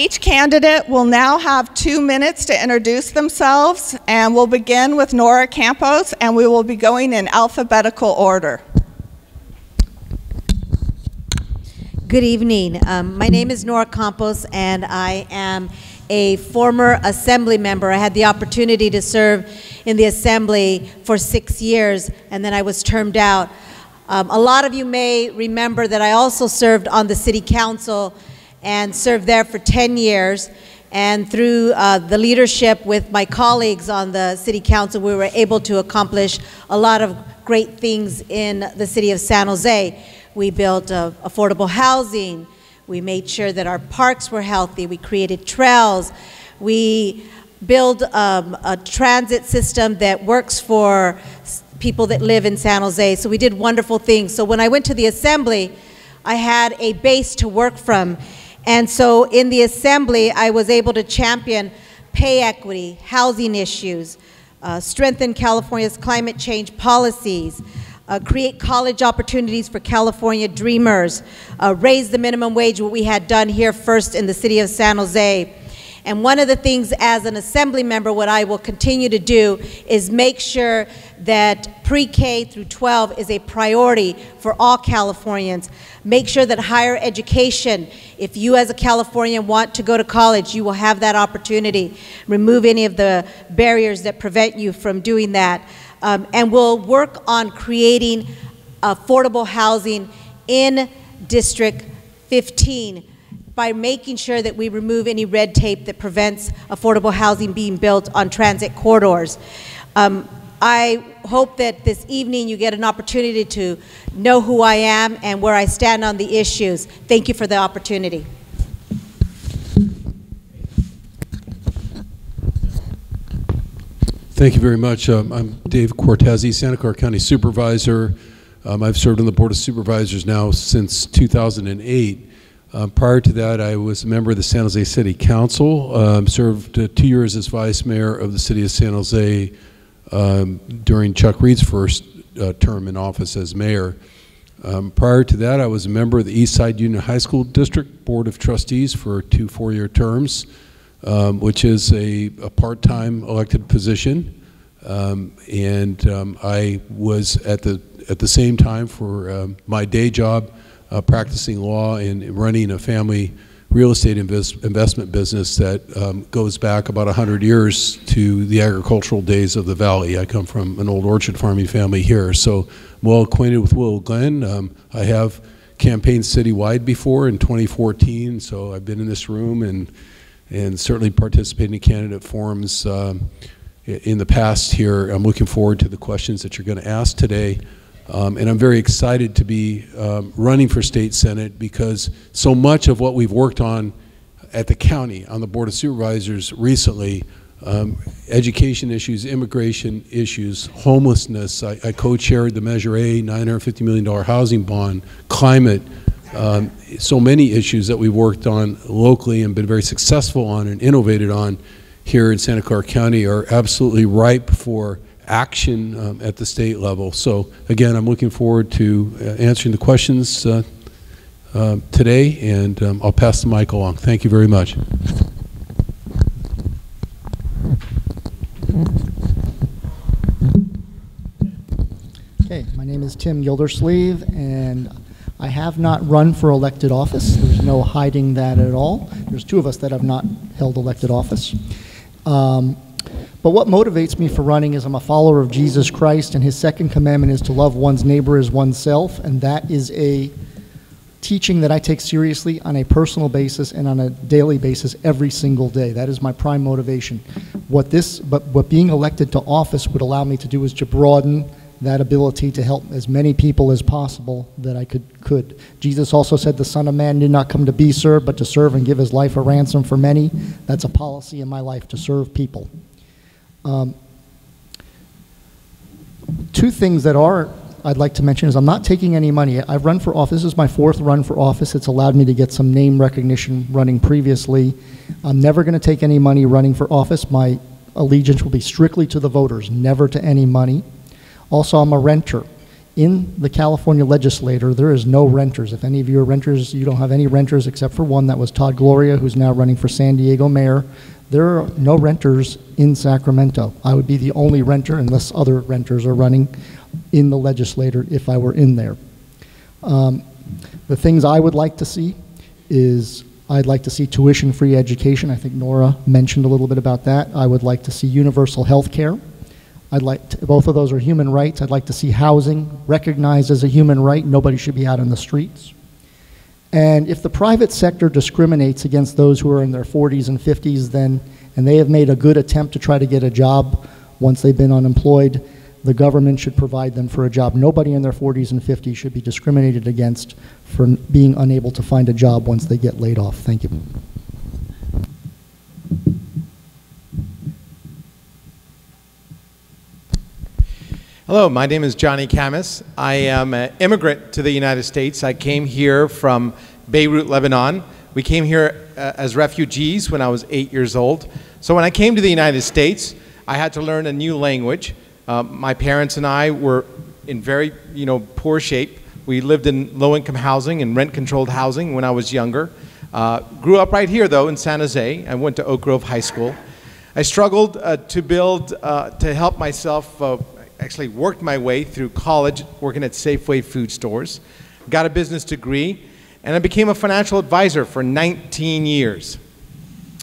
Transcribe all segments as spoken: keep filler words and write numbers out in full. each candidate will now have two minutes to introduce themselves, and we'll begin with Nora Campos, and we will be going in alphabetical order. Good evening. Um, my name is Nora Campos, and I am a former assembly member. I had the opportunity to serve in the assembly for six years, and then I was termed out. Um, a lot of you may remember that I also served on the city council and served there for ten years. And through uh, the leadership with my colleagues on the city council, we were able to accomplish a lot of great things in the city of San Jose. We built uh, affordable housing. We made sure that our parks were healthy. We created trails. We built um, a transit system that works for people that live in San Jose. So we did wonderful things. So when I went to the assembly, I had a base to work from. And so in the assembly, I was able to champion pay equity, housing issues, uh, strengthen California's climate change policies, Uh, create college opportunities for California dreamers, uh, raise the minimum wage, what we had done here first in the city of San Jose. And one of the things as an assembly member, what I will continue to do is make sure that pre-K through twelve is a priority for all Californians. Make sure that higher education, if you as a Californian want to go to college, you will have that opportunity. Remove any of the barriers that prevent you from doing that. Um, and we'll work on creating affordable housing in District fifteen by making sure that we remove any red tape that prevents affordable housing being built on transit corridors. Um, I hope that this evening you get an opportunity to know who I am and where I stand on the issues. Thank you for the opportunity. Thank you very much. Um, I'm Dave Cortese, Santa Clara County Supervisor. Um, I've served on the Board of Supervisors now since two thousand eight. Um, prior to that, I was a member of the San Jose City Council, um, served uh, two years as Vice Mayor of the City of San Jose um, during Chuck Reed's first uh, term in office as Mayor. Um, prior to that, I was a member of the Eastside Union High School District Board of Trustees for two four-year terms. Um, which is a, a part-time elected position, um, and um, I was at the at the same time for um, my day job, uh, practicing law and running a family real estate invest, investment business that um, goes back about one hundred years to the agricultural days of the valley. I come from an old orchard farming family here, so I'm well acquainted with Willow Glen. Um, I have campaigned citywide before in twenty fourteen, so I've been in this room and. and certainly participating in candidate forums um, in the past here. I'm looking forward to the questions that you're going to ask today. Um, and I'm very excited to be um, running for State Senate because so much of what we've worked on at the county, on the Board of Supervisors recently, um, education issues, immigration issues, homelessness. I, I co-chaired the Measure A nine hundred fifty million dollar housing bond, climate, Um, so many issues that we've worked on locally and been very successful on and innovated on here in Santa Clara County are absolutely ripe for action um, at the state level. So again, I'm looking forward to uh, answering the questions uh, uh, today, and um, I'll pass the mic along. Thank you very much. Okay, my name is Tim Gildersleeve, and I have not run for elected office. There's no hiding that at all. There's two of us that have not held elected office. Um, but what motivates me for running is I'm a follower of Jesus Christ, and his second commandment is to love one's neighbor as oneself, and that is a teaching that I take seriously on a personal basis and on a daily basis every single day. That is my prime motivation. What this, but what being elected to office would allow me to do is to broaden that ability to help as many people as possible that I could. could. Jesus also said the Son of Man did not come to be served, but to serve and give his life a ransom for many. That's a policy in my life, to serve people. Um, two things that are, I'd like to mention is I'm not taking any money. I've run for office. This is my fourth run for office. It's allowed me to get some name recognition running previously. I'm never going to take any money running for office. My allegiance will be strictly to the voters, never to any money. Also, I'm a renter. in the California legislature, there is no renters. If any of you are renters, you don't have any renters except for one. That was Todd Gloria, who's now running for San Diego mayor. There are no renters in Sacramento. I would be the only renter, unless other renters are running, in the legislature if I were in there. Um, the things I would like to see is, I'd like to see tuition-free education. I think Nora mentioned a little bit about that. I would like to see universal health care. I'd like to, both of those are human rights. I'd like to see housing recognized as a human right. Nobody should be out on the streets. And if the private sector discriminates against those who are in their forties and fifties, then, and they have made a good attempt to try to get a job once they've been unemployed, the government should provide them for a job. Nobody in their forties and fifties should be discriminated against for being unable to find a job once they get laid off. Thank you. Hello, my name is Johnny Khamis. I am an immigrant to the United States. I came here from Beirut, Lebanon. We came here uh, as refugees when I was eight years old. So when I came to the United States, I had to learn a new language. Uh, my parents and I were in very, you know, poor shape. We lived in low-income housing and rent-controlled housing when I was younger. Uh, grew up right here, though, in San Jose. I went to Oak Grove High School. I struggled uh, to build, uh, to help myself uh, actually worked my way through college working at Safeway food stores, got a business degree, and I became a financial advisor for nineteen years.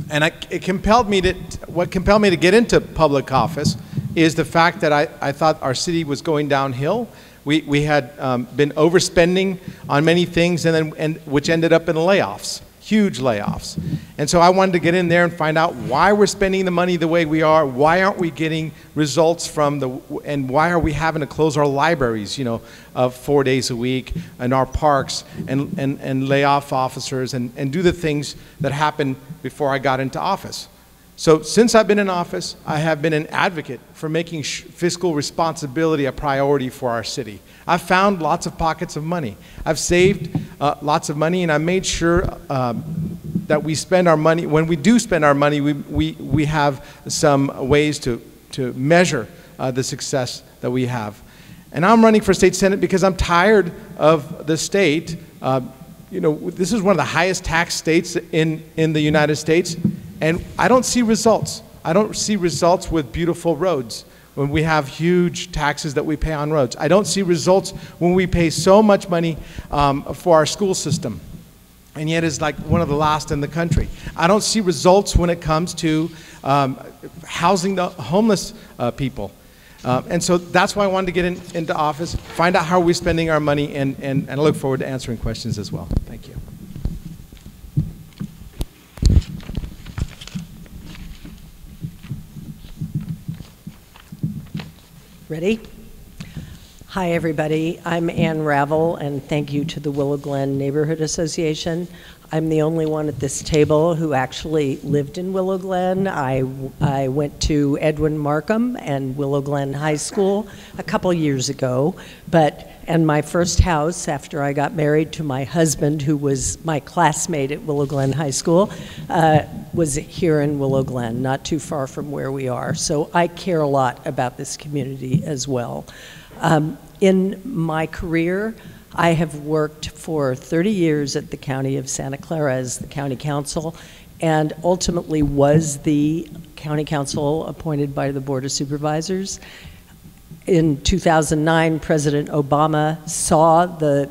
And I, it compelled me to, what compelled me to get into public office is the fact that I, I thought our city was going downhill. We, we had um, been overspending on many things, and then, and, which ended up in layoffs, huge layoffs. And so I wanted to get in there and find out why we're spending the money the way we are, why aren't we getting results from the, and why are we having to close our libraries, you know, uh, four days a week, and our parks, and, and, and lay off officers, and, and do the things that happened before I got into office. So since I've been in office, I have been an advocate for making sh fiscal responsibility a priority for our city. I've found lots of pockets of money. I've saved uh, lots of money, and I made sure uh, that we spend our money, when we do spend our money, we, we, we have some ways to, to measure uh, the success that we have. And I'm running for state senate because I'm tired of the state. Uh, you know, this is one of the highest tax states in, in the United States. And I don't see results. I don't see results with beautiful roads when we have huge taxes that we pay on roads. I don't see results when we pay so much money um, for our school system, and yet it's like one of the last in the country. I don't see results when it comes to um, housing the homeless uh, people. Uh, and so that's why I wanted to get in, into office, find out how we're spending our money, and, and, and I look forward to answering questions as well. Thank you. Ready? Hi, everybody. I'm Ann Ravel, and thank you to the Willow Glen Neighborhood Association. I'm the only one at this table who actually lived in Willow Glen. I, I went to Edwin Markham and Willow Glen High School a couple years ago, but and my first house after I got married to my husband, who was my classmate at Willow Glen High School, uh, was here in Willow Glen, not too far from where we are. So I care a lot about this community as well. Um, in my career, I have worked for thirty years at the County of Santa Clara as the county council, and ultimately was the county council appointed by the Board of Supervisors. In two thousand nine, President Obama saw the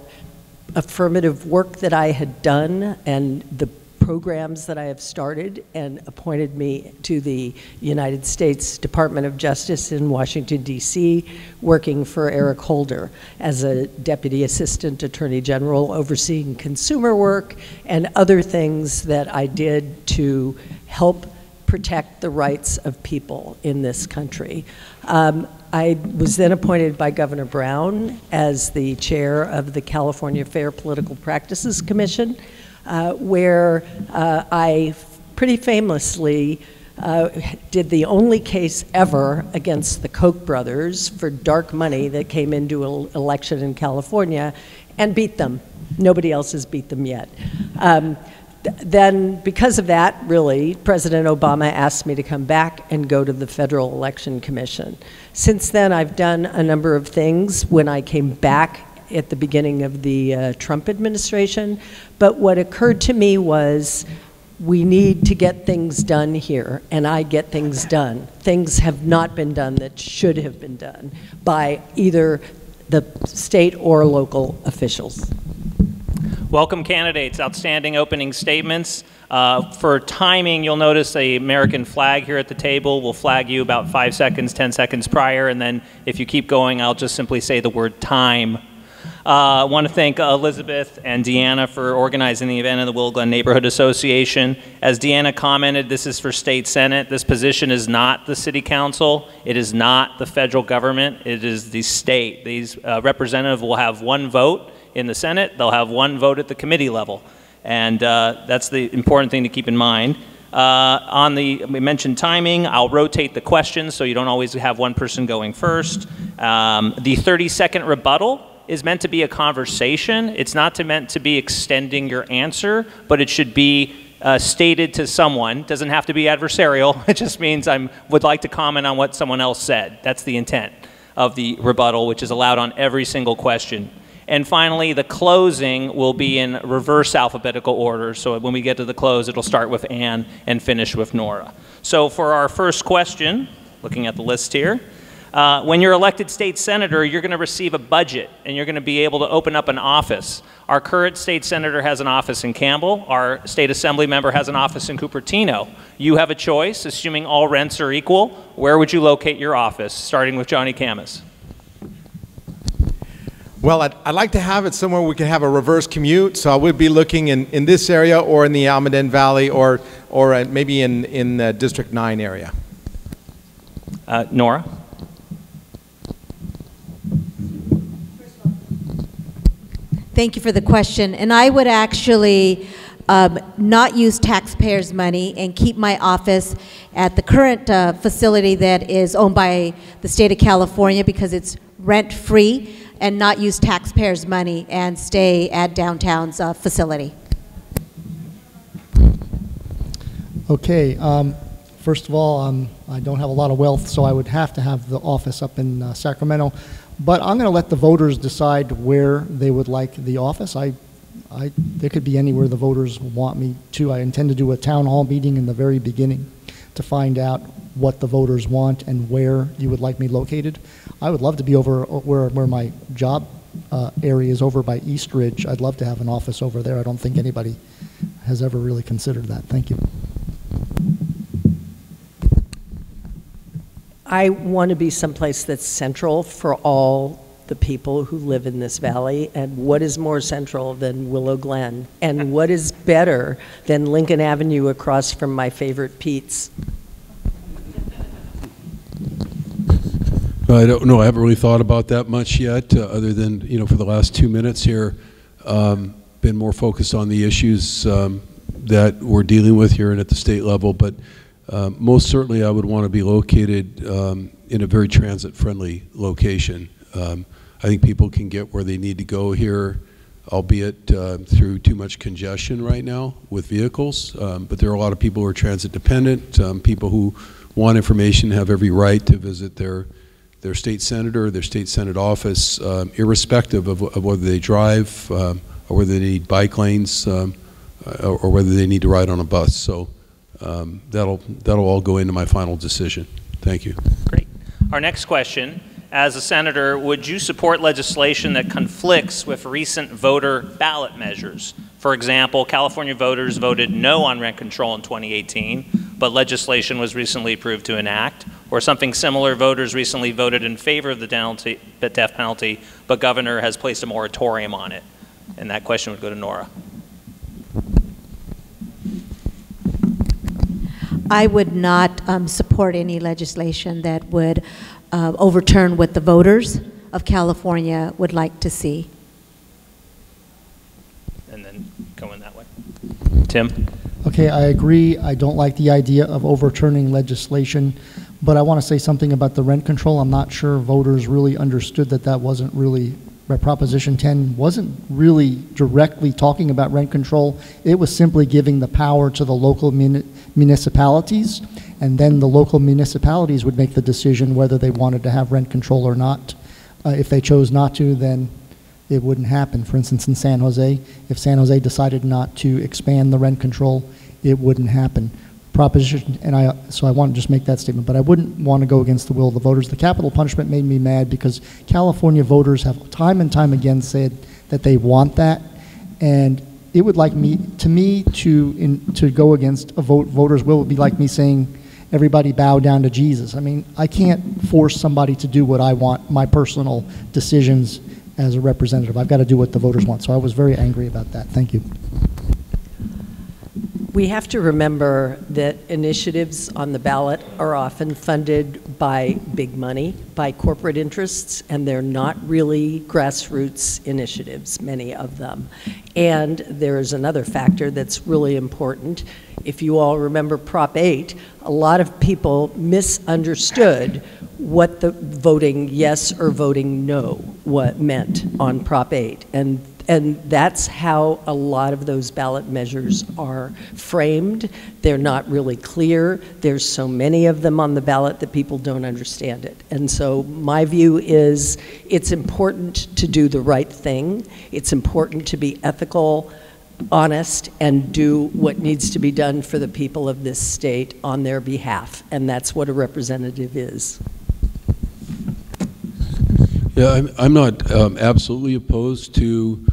affirmative work that I had done and the programs that I have started, and appointed me to the United States Department of Justice in Washington, D C, working for Eric Holder as a Deputy Assistant Attorney General, overseeing consumer work and other things that I did to help protect the rights of people in this country. Um, I was then appointed by Governor Brown as the chair of the California Fair Political Practices Commission, Uh, where uh, I pretty famously uh, did the only case ever against the Koch brothers for dark money that came into an election in California, and beat them. Nobody else has beat them yet. Um, then because of that, really, President Obama asked me to come back and go to the Federal Election Commission. Since then, I've done a number of things when I came back at the beginning of the uh, Trump administration. But what occurred to me was we need to get things done here, and I get things done. Things have not been done that should have been done by either the state or local officials. Welcome candidates, outstanding opening statements. Uh, for timing, you'll notice the American flag here at the table. We'll flag you about five seconds, ten seconds prior, and then if you keep going, I'll just simply say the word time. Uh, I want to thank uh, Elizabeth and Deanna for organizing the event of the Will Glenn Neighborhood Association. As Deanna commented, this is for state senate. This position is not the city council. It is not the federal government. It is the state. These uh, representatives will have one vote in the senate. They'll have one vote at the committee level. And uh, that's the important thing to keep in mind. Uh, on the, we mentioned timing, I'll rotate the questions so you don't always have one person going first. Um, the thirty second rebuttal is meant to be a conversation. It's not to meant to be extending your answer, but it should be uh, stated to someone. Doesn't have to be adversarial. It just means I would like to comment on what someone else said. That's the intent of the rebuttal, which is allowed on every single question. And finally, the closing will be in reverse alphabetical order. So when we get to the close, it'll start with Ann and finish with Nora. So for our first question, looking at the list here, Uh, when you're elected state senator, you're going to receive a budget, and you're going to be able to open up an office. Our current state senator has an office in Campbell. Our state assembly member has an office in Cupertino. You have a choice, assuming all rents are equal. Where would you locate your office, starting with Johnny Khamis? Well, I'd, I'd like to have it somewhere we can have a reverse commute, so I would be looking in, in this area or in the Almaden Valley or, or uh, maybe in, in the District nine area. Uh, Nora? Thank you for the question. And I would actually um, not use taxpayers' money and keep my office at the current uh, facility that is owned by the state of California because it's rent-free, and not use taxpayers' money and stay at downtown's uh, facility. Okay. Um, first of all, um, I don't have a lot of wealth, so I would have to have the office up in uh, Sacramento. But I'm going to let the voters decide where they would like the office. I, I, there could be anywhere the voters want me to. I intend to do a town hall meeting in the very beginning to find out what the voters want and where you would like me located. I would love to be over where, where my job uh, area is, over by East Ridge. I'd love to have an office over there. I don't think anybody has ever really considered that. Thank you. I want to be someplace that's central for all the people who live in this valley, and what is more central than Willow Glen, and what is better than Lincoln Avenue across from my favorite Pete's? I don't know, I haven't really thought about that much yet, uh, other than, you know, for the last two minutes here, um, been more focused on the issues um, that we're dealing with here and at the state level, but Uh, most certainly I would want to be located um, in a very transit-friendly location. Um, I think people can get where they need to go here, albeit uh, through too much congestion right now with vehicles, um, but there are a lot of people who are transit-dependent, um, people who want information, have every right to visit their their state senator, their state senate office, um, irrespective of, of whether they drive um, or whether they need bike lanes um, or, or whether they need to ride on a bus. So. Um, that'll, that'll all go into my final decision. Thank you. Great. Our next question, as a senator, would you support legislation that conflicts with recent voter ballot measures? For example, California voters voted no on rent control in twenty eighteen, but legislation was recently approved to enact, or something similar, voters recently voted in favor of the death penalty, but governor has placed a moratorium on it. And that question would go to Nora. I would not um, support any legislation that would uh, overturn what the voters of California would like to see. And then going that way. Tim? Okay, I agree. I don't like the idea of overturning legislation, but I want to say something about the rent control. I'm not sure voters really understood that that wasn't really But Proposition ten wasn't really directly talking about rent control. It was simply giving the power to the local mun municipalities, and then the local municipalities would make the decision whether they wanted to have rent control or not. Uh, if they chose not to, then it wouldn't happen. For instance, in San Jose, if San Jose decided not to expand the rent control, it wouldn't happen. Proposition, and I, so I want to just make that statement, but I wouldn't want to go against the will of the voters. The capital punishment made me mad because California voters have time and time again said that they want that, and it would like me, to me, to in, to go against a vote, voter's will would be like me saying, everybody bow down to Jesus. I mean, I can't force somebody to do what I want, my personal decisions as a representative. I've got to do what the voters want. So I was very angry about that. Thank you. We have to remember that initiatives on the ballot are often funded by big money, by corporate interests, and they're not really grassroots initiatives, many of them. And there is another factor that's really important. If you all remember Prop eight, a lot of people misunderstood what the voting yes or voting no what meant on Prop eight. And And that's how a lot of those ballot measures are framed. They're not really clear. There's so many of them on the ballot that people don't understand it. And so my view is it's important to do the right thing. It's important to be ethical, honest, and do what needs to be done for the people of this state on their behalf. And that's what a representative is. Yeah, I'm, I'm not um, absolutely opposed to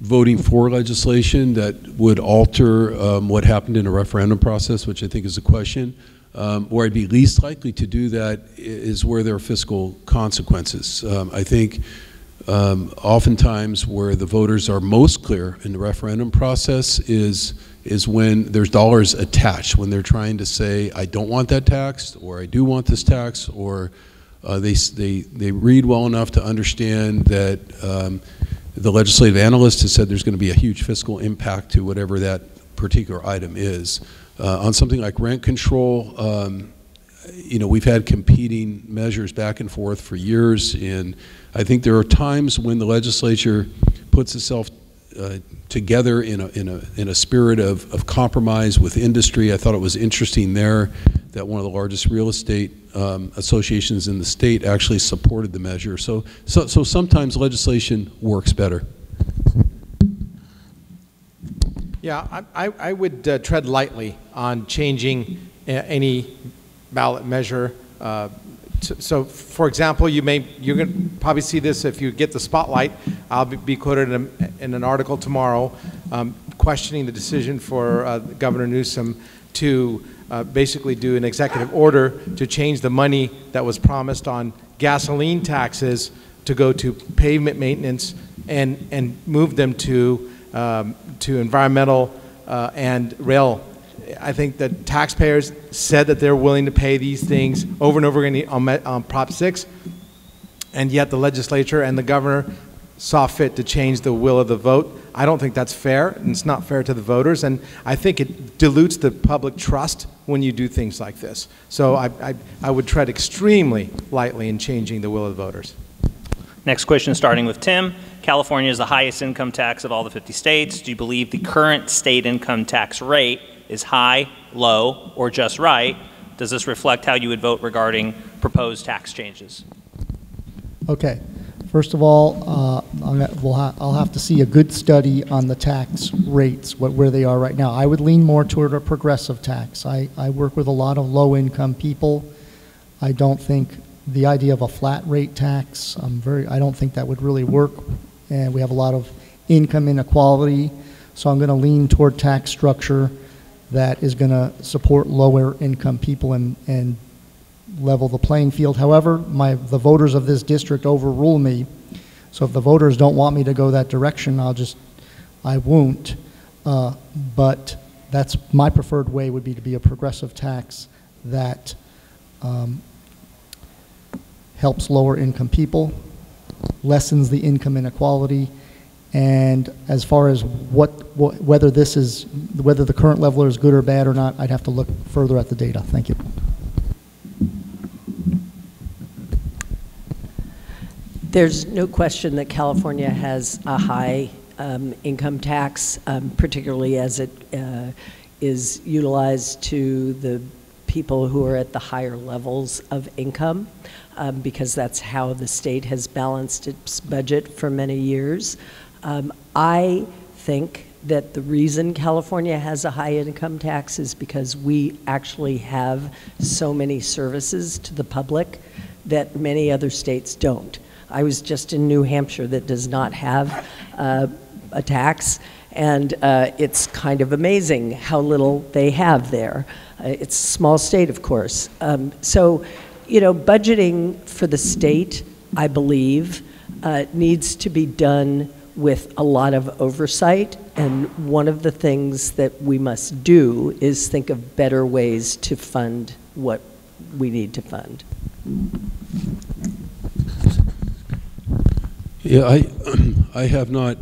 voting for legislation that would alter um, what happened in a referendum process, which I think is a question. Um, where I'd be least likely to do that is where there are fiscal consequences. Um, I think um, oftentimes where the voters are most clear in the referendum process is, is when there's dollars attached, when they're trying to say, I don't want that tax, or I do want this tax, or Uh, they, they, they read well enough to understand that um, the legislative analyst has said there's going to be a huge fiscal impact to whatever that particular item is. Uh, on something like rent control, um, you know, we've had competing measures back and forth for years, and I think there are times when the legislature puts itself uh, together in a, in a, in a spirit of, of compromise with industry. I thought it was interesting there that one of the largest real estate um, associations in the state actually supported the measure. So, so, so sometimes legislation works better. Yeah, I, I, I would uh, tread lightly on changing uh, any ballot measure. Uh, so, for example, you may, you're going to probably see this if you get the spotlight. I'll be quoted in, a, in an article tomorrow um, questioning the decision for uh, Governor Newsom to Uh, basically do an executive order to change the money that was promised on gasoline taxes to go to pavement maintenance and, and move them to, um, to environmental uh, and rail. I think that taxpayers said that they're willing to pay these things over and over again on, on Prop six, and yet the legislature and the governor saw fit to change the will of the vote. I don't think that's fair, and it's not fair to the voters, and I think it dilutes the public trust when you do things like this. So I, I, I would tread extremely lightly in changing the will of the voters. Next question, starting with Tim. California is the highest income tax of all the fifty states. Do you believe the current state income tax rate is high, low, or just right? Does this reflect how you would vote regarding proposed tax changes? Okay. First of all, uh, we'll ha I'll have to see a good study on the tax rates, what, where they are right now. I would lean more toward a progressive tax. I, I work with a lot of low-income people. I don't think the idea of a flat rate tax, I'm very, I don't think that would really work. And we have a lot of income inequality. So I'm going to lean toward tax structure that is going to support lower-income people and, and level the playing field. However, my, the voters of this district overrule me. So if the voters don't want me to go that direction, I'll just, I won't. Uh, but that's my preferred way would be to be a progressive tax that um, helps lower income people, lessens the income inequality. And as far as what, wh whether this is, whether the current level is good or bad or not, I'd have to look further at the data. Thank you. There's no question that California has a high um, income tax, um, particularly as it uh, is utilized to the people who are at the higher levels of income, um, because that's how the state has balanced its budget for many years. Um, I think that the reason California has a high income tax is because we actually have so many services to the public that many other states don't. I was just in New Hampshire that does not have uh, a tax, and uh, it's kind of amazing how little they have there. Uh, it's a small state, of course. Um, so, you know, budgeting for the state, I believe, uh, needs to be done with a lot of oversight, and one of the things that we must do is think of better ways to fund what we need to fund. Yeah, I, I have not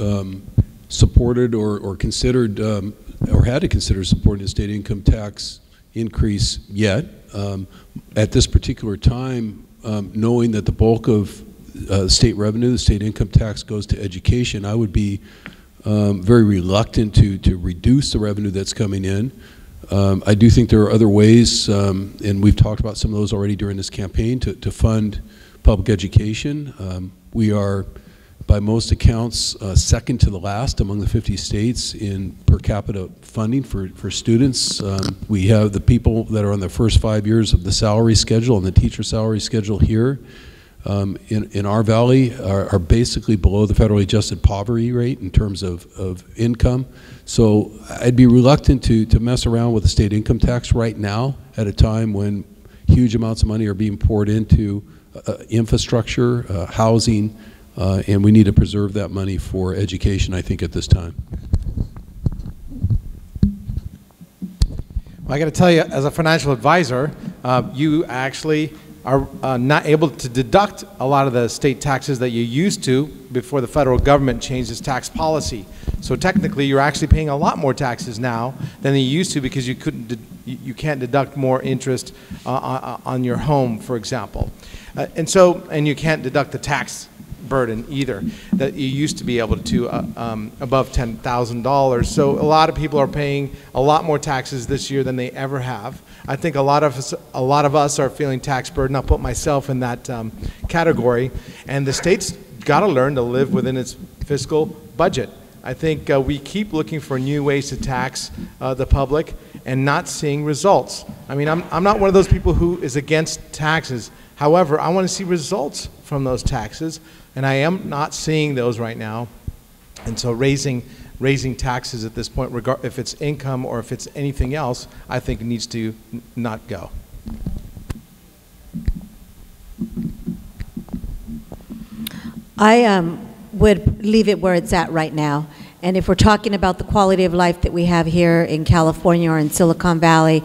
um, supported or, or considered um, or had to consider supporting a state income tax increase yet. Um, at this particular time, um, knowing that the bulk of Uh, state revenue, the state income tax goes to education, I would be um, very reluctant to, to reduce the revenue that's coming in. Um, I do think there are other ways, um, and we've talked about some of those already during this campaign, to, to fund public education. Um, we are, by most accounts, uh, second to the last among the fifty states in per capita funding for, for students. Um, we have the people that are on the first five years of the salary schedule and the teacher salary schedule here. Um, in, in our valley are, are basically below the federally adjusted poverty rate in terms of, of income. So I'd be reluctant to, to mess around with the state income tax right now at a time when huge amounts of money are being poured into uh, infrastructure, uh, housing, uh, and we need to preserve that money for education, I think, at this time. Well, I got to tell you, as a financial advisor, uh, you actually are uh, not able to deduct a lot of the state taxes that you used to before the federal government changed its tax policy. So technically, you're actually paying a lot more taxes now than you used to because you couldn't, you can't deduct more interest uh, on your home, for example, uh, and so and you can't deduct the tax burden either that you used to be able to uh, um, above ten thousand dollars. So a lot of people are paying a lot more taxes this year than they ever have. I think a lot of us, a lot of us are feeling tax burden. I'll put myself in that um, category. And the state's got to learn to live within its fiscal budget. I think uh, we keep looking for new ways to tax uh, the public and not seeing results. I mean, I'm, I'm not one of those people who is against taxes. However, I want to see results from those taxes, and I am not seeing those right now. And so raising Raising taxes at this point, regard if it's income or if it's anything else, I think it needs to n not go. I um, would leave it where it's at right now. And if we're talking about the quality of life that we have here in California or in Silicon Valley,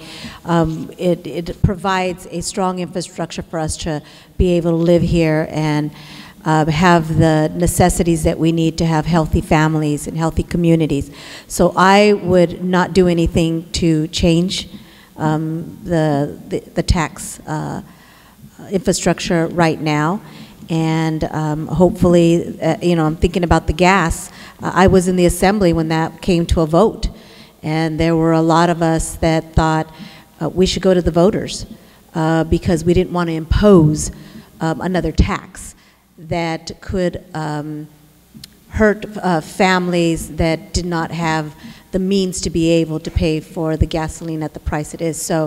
um, it, it provides a strong infrastructure for us to be able to live here and Uh, have the necessities that we need to have healthy families and healthy communities. So I would not do anything to change um, the, the, the tax uh, infrastructure right now. And um, hopefully, uh, you know, I'm thinking about the gas. Uh, I was in the assembly when that came to a vote. And there were a lot of us that thought uh, we should go to the voters uh, because we didn't want to impose um, another tax that could um, hurt uh, families that did not have the means to be able to pay for the gasoline at the price it is. So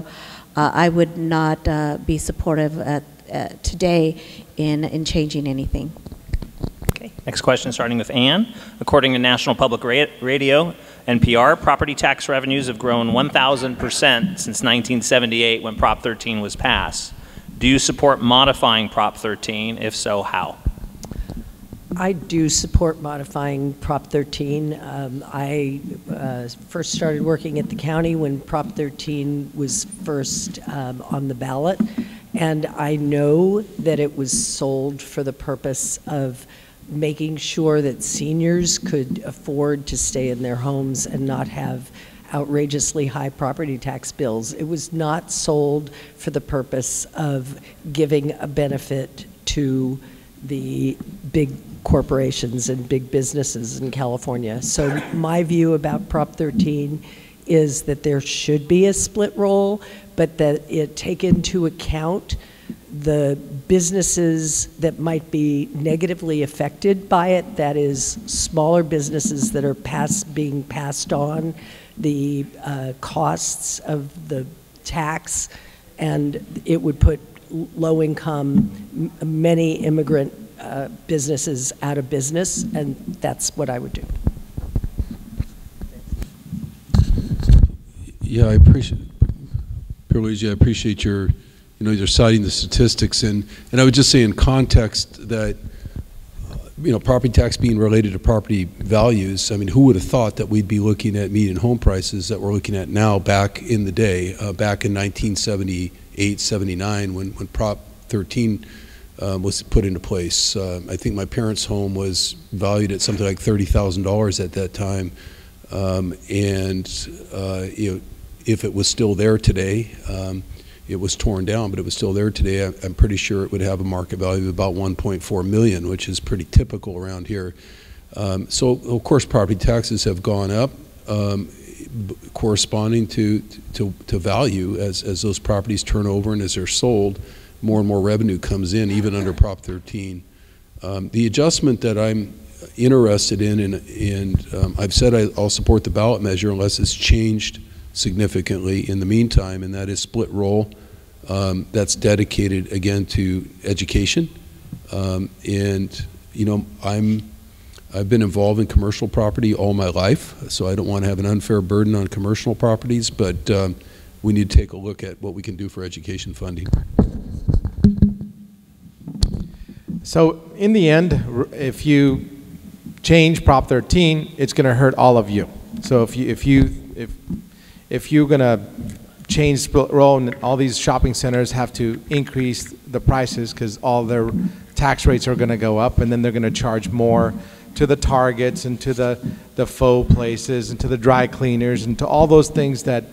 uh, I would not uh, be supportive at, uh, today in, in changing anything. Okay, next question starting with Ann. According to National Public Radio, N P R, property tax revenues have grown one thousand percent since nineteen seventy-eight when Prop thirteen was passed. Do you support modifying Prop thirteen? If so, how? I do support modifying Prop thirteen. Um, I uh, first started working at the county when Prop thirteen was first um, on the ballot, and I know that it was sold for the purpose of making sure that seniors could afford to stay in their homes and not have outrageously high property tax bills. It was not sold for the purpose of giving a benefit to the big corporations and big businesses in California. So my view about Prop thirteen is that there should be a split role, but that it take into account the businesses that might be negatively affected by it, that is, smaller businesses that are pass, being passed on the uh, costs of the tax, and it would put low-income, many immigrant uh, businesses out of business, and that's what I would do. Yeah, I appreciate, Pierluigi, I appreciate your, you know, you're citing the statistics, and, and I would just say in context that, uh, you know, property tax being related to property values, I mean, who would have thought that we'd be looking at median home prices that we're looking at now back in the day, uh, back in nineteen seventy-eight, seventy-nine when, when Prop thirteen um, was put into place. Uh, I think my parents' home was valued at something like thirty thousand dollars at that time, um, and, uh, you know, if it was still there today, um, it was torn down, but it was still there today. I'm pretty sure it would have a market value of about one point four million, which is pretty typical around here. Um, so of course property taxes have gone up, um, corresponding to, to to value. As as those properties turn over and as they're sold, more and more revenue comes in, even under Prop thirteen. Um, the adjustment that I'm interested in, and, and um, I've said I, I'll support the ballot measure unless it's changed significantly in the meantime, and that is split roll. Um, that's dedicated again to education, um, and you know I'm I've been involved in commercial property all my life, so I don't want to have an unfair burden on commercial properties, but um, we need to take a look at what we can do for education funding. So in the end, if you change Prop thirteen, it's going to hurt all of you. So if you if you if If you're going to change split roll, and all these shopping centers have to increase the prices because all their tax rates are going to go up, and then they're going to charge more to the Targets and to the, the faux places and to the dry cleaners and to all those things that,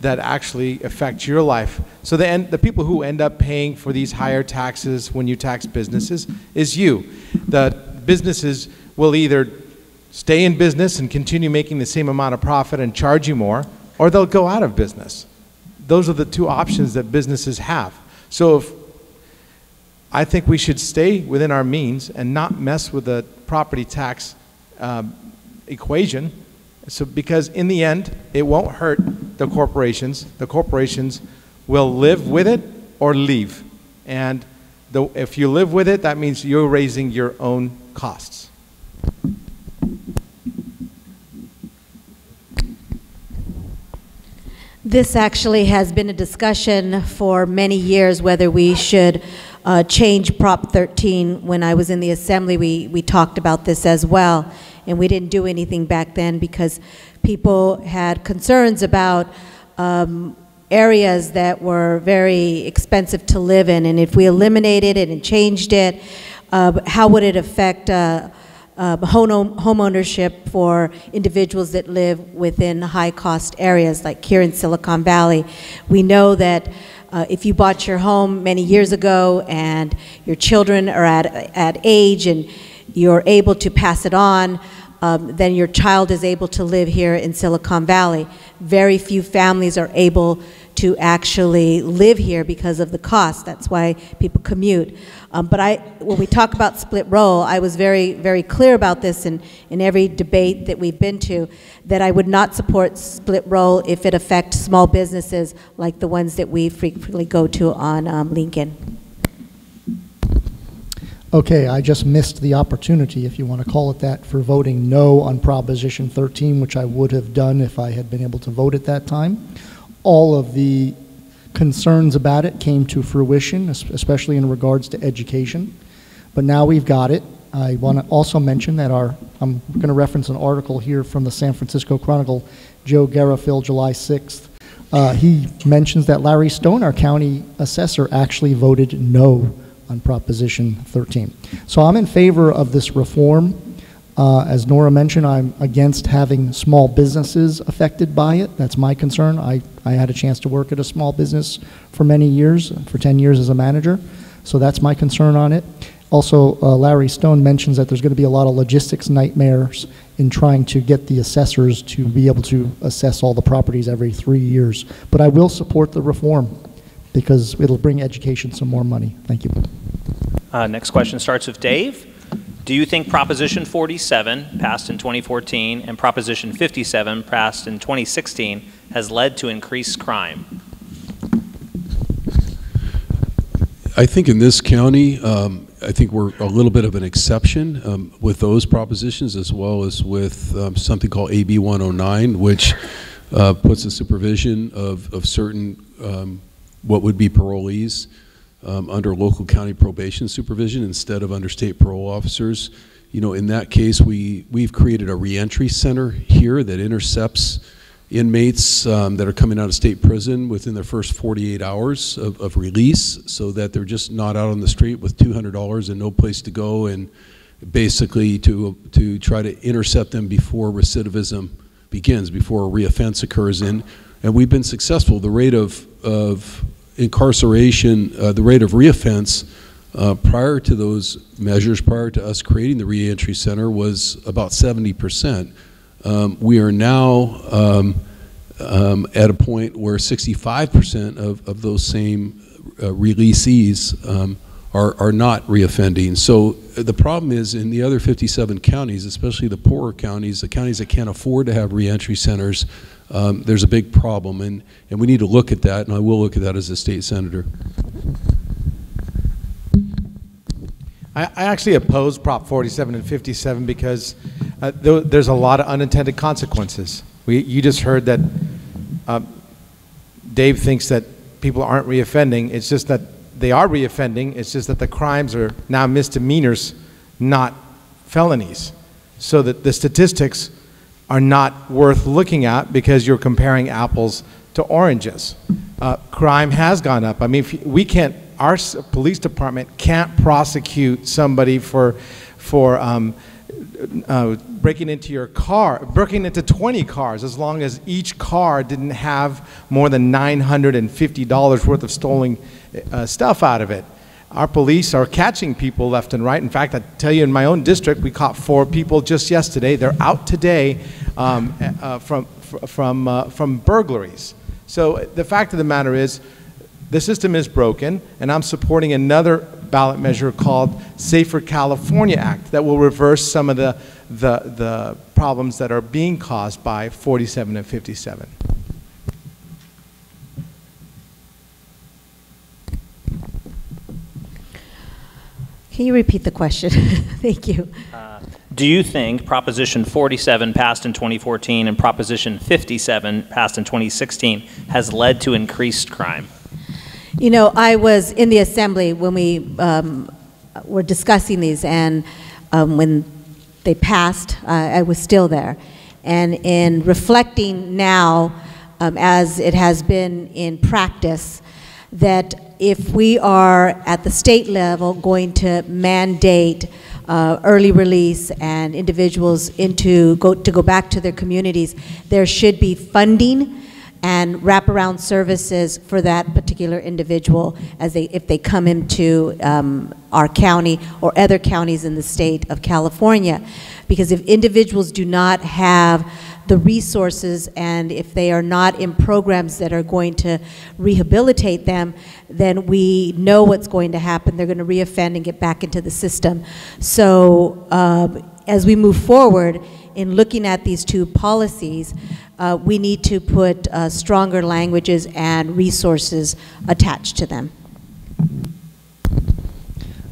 that actually affect your life. So the, end, the people who end up paying for these higher taxes when you tax businesses is you. The businesses will either stay in business and continue making the same amount of profit and charge you more, or they'll go out of business. Those are the two options that businesses have. So if, I think we should stay within our means and not mess with the property tax um, equation, so, because in the end, it won't hurt the corporations. The corporations will live with it or leave. And the, if you live with it, that means you're raising your own costs. This actually has been a discussion for many years whether we should uh, change Prop thirteen. When I was in the Assembly, we, we talked about this as well, and we didn't do anything back then because people had concerns about um, areas that were very expensive to live in, and if we eliminated it and changed it, uh, how would it affect uh, Uh, home, home ownership for individuals that live within high-cost areas, like here in Silicon Valley. We know that uh, if you bought your home many years ago and your children are at, at age and you're able to pass it on, um, then your child is able to live here in Silicon Valley. Very few families are able to actually live here because of the cost. That's why people commute. Um, but I, when we talk about split roll, I was very, very clear about this in, in every debate that we've been to, that I would not support split roll if it affects small businesses like the ones that we frequently go to on um, Lincoln. Okay, I just missed the opportunity, if you want to call it that, for voting no on Proposition thirteen, which I would have done if I had been able to vote at that time. All of the concerns about it came to fruition, especially in regards to education. But now we've got it. I want to also mention that our, I'm going to reference an article here from the San Francisco Chronicle, Joe Garofil, July sixth. Uh, he mentions that Larry Stone, our county assessor, actually voted no on Proposition thirteen. So I'm in favor of this reform. Uh, as Nora mentioned, I'm against having small businesses affected by it. That's my concern. I, I had a chance to work at a small business for many years, for ten years as a manager. So that's my concern on it. Also, uh, Larry Stone mentions that there's going to be a lot of logistics nightmares in trying to get the assessors to be able to assess all the properties every three years. But I will support the reform because it'll bring education some more money. Thank you. Uh, next question starts with Dave. Do you think Proposition forty-seven, passed in twenty fourteen, and Proposition fifty-seven, passed in twenty sixteen, has led to increased crime? I think in this county, um, I think we're a little bit of an exception um, with those propositions, as well as with um, something called A B one oh nine, which uh, puts the supervision of, of certain um, what would be parolees um, under local county probation supervision instead of under state parole officers. You know, in that case, we, we've created a reentry center here that intercepts inmates um, that are coming out of state prison within their first forty-eight hours of, of release, so that they're just not out on the street with two hundred dollars and no place to go, and basically to, to try to intercept them before recidivism begins, before a reoffense occurs. In, and we've been successful. The rate of, of incarceration, uh, the rate of reoffense uh, prior to those measures, prior to us creating the reentry center, was about seventy percent. Um, we are now um, um, at a point where sixty-five percent of, of those same uh, releasees um, are, are not reoffending. So the problem is, in the other fifty-seven counties, especially the poorer counties, the counties that can't afford to have reentry centers, um, there's a big problem, and, and we need to look at that, and I will look at that as a state senator. I, I actually oppose Prop forty-seven and fifty-seven because Uh, there's a lot of unintended consequences. We, you just heard that uh, Dave thinks that people aren't reoffending. It's just that they are reoffending. It's just that the crimes are now misdemeanors, not felonies. So that the statistics are not worth looking at because you're comparing apples to oranges. Uh, crime has gone up. I mean, if we can't, our police department can't prosecute somebody for, for um, Uh, breaking into your car, breaking into twenty cars, as long as each car didn't have more than nine hundred fifty dollars worth of stolen uh, stuff out of it. Our police are catching people left and right. In fact, I tell you, in my own district, we caught four people just yesterday. They're out today um, uh, from, from, uh, from burglaries. So the fact of the matter is, the system is broken, and I'm supporting another ballot measure called Safer California Act that will reverse some of the, the, the problems that are being caused by forty-seven and fifty-seven. Can you repeat the question? Thank you. Uh, do you think Proposition forty-seven, passed in twenty fourteen, and Proposition fifty-seven, passed in twenty sixteen, has led to increased crime? You know, I was in the assembly when we um, were discussing these, and um, when they passed, uh, I was still there. And in reflecting now, um, as it has been in practice, that if we are at the state level going to mandate uh, early release and individuals into go, to go back to their communities, there should be funding and wraparound services for that particular individual as they, if they come into um, our county or other counties in the state of California. Because if individuals do not have the resources, and if they are not in programs that are going to rehabilitate them, then we know what's going to happen. They're going to reoffend and get back into the system. So uh, as we move forward in looking at these two policies, Uh, we need to put uh, stronger languages and resources attached to them.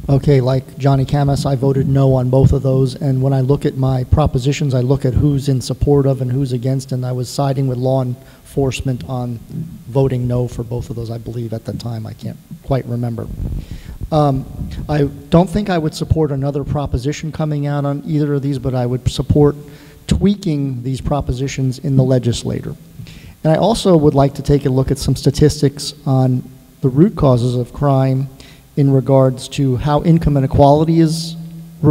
Okay, like Johnny Khamis, I voted no on both of those, and when I look at my propositions, I look at who's in support of and who's against, and I was siding with law enforcement on voting no for both of those, I believe, at the time. I can't quite remember. Um, I don't think I would support another proposition coming out on either of these, but I would support tweaking these propositions in the legislature. And I also would like to take a look at some statistics on the root causes of crime in regards to how income inequality is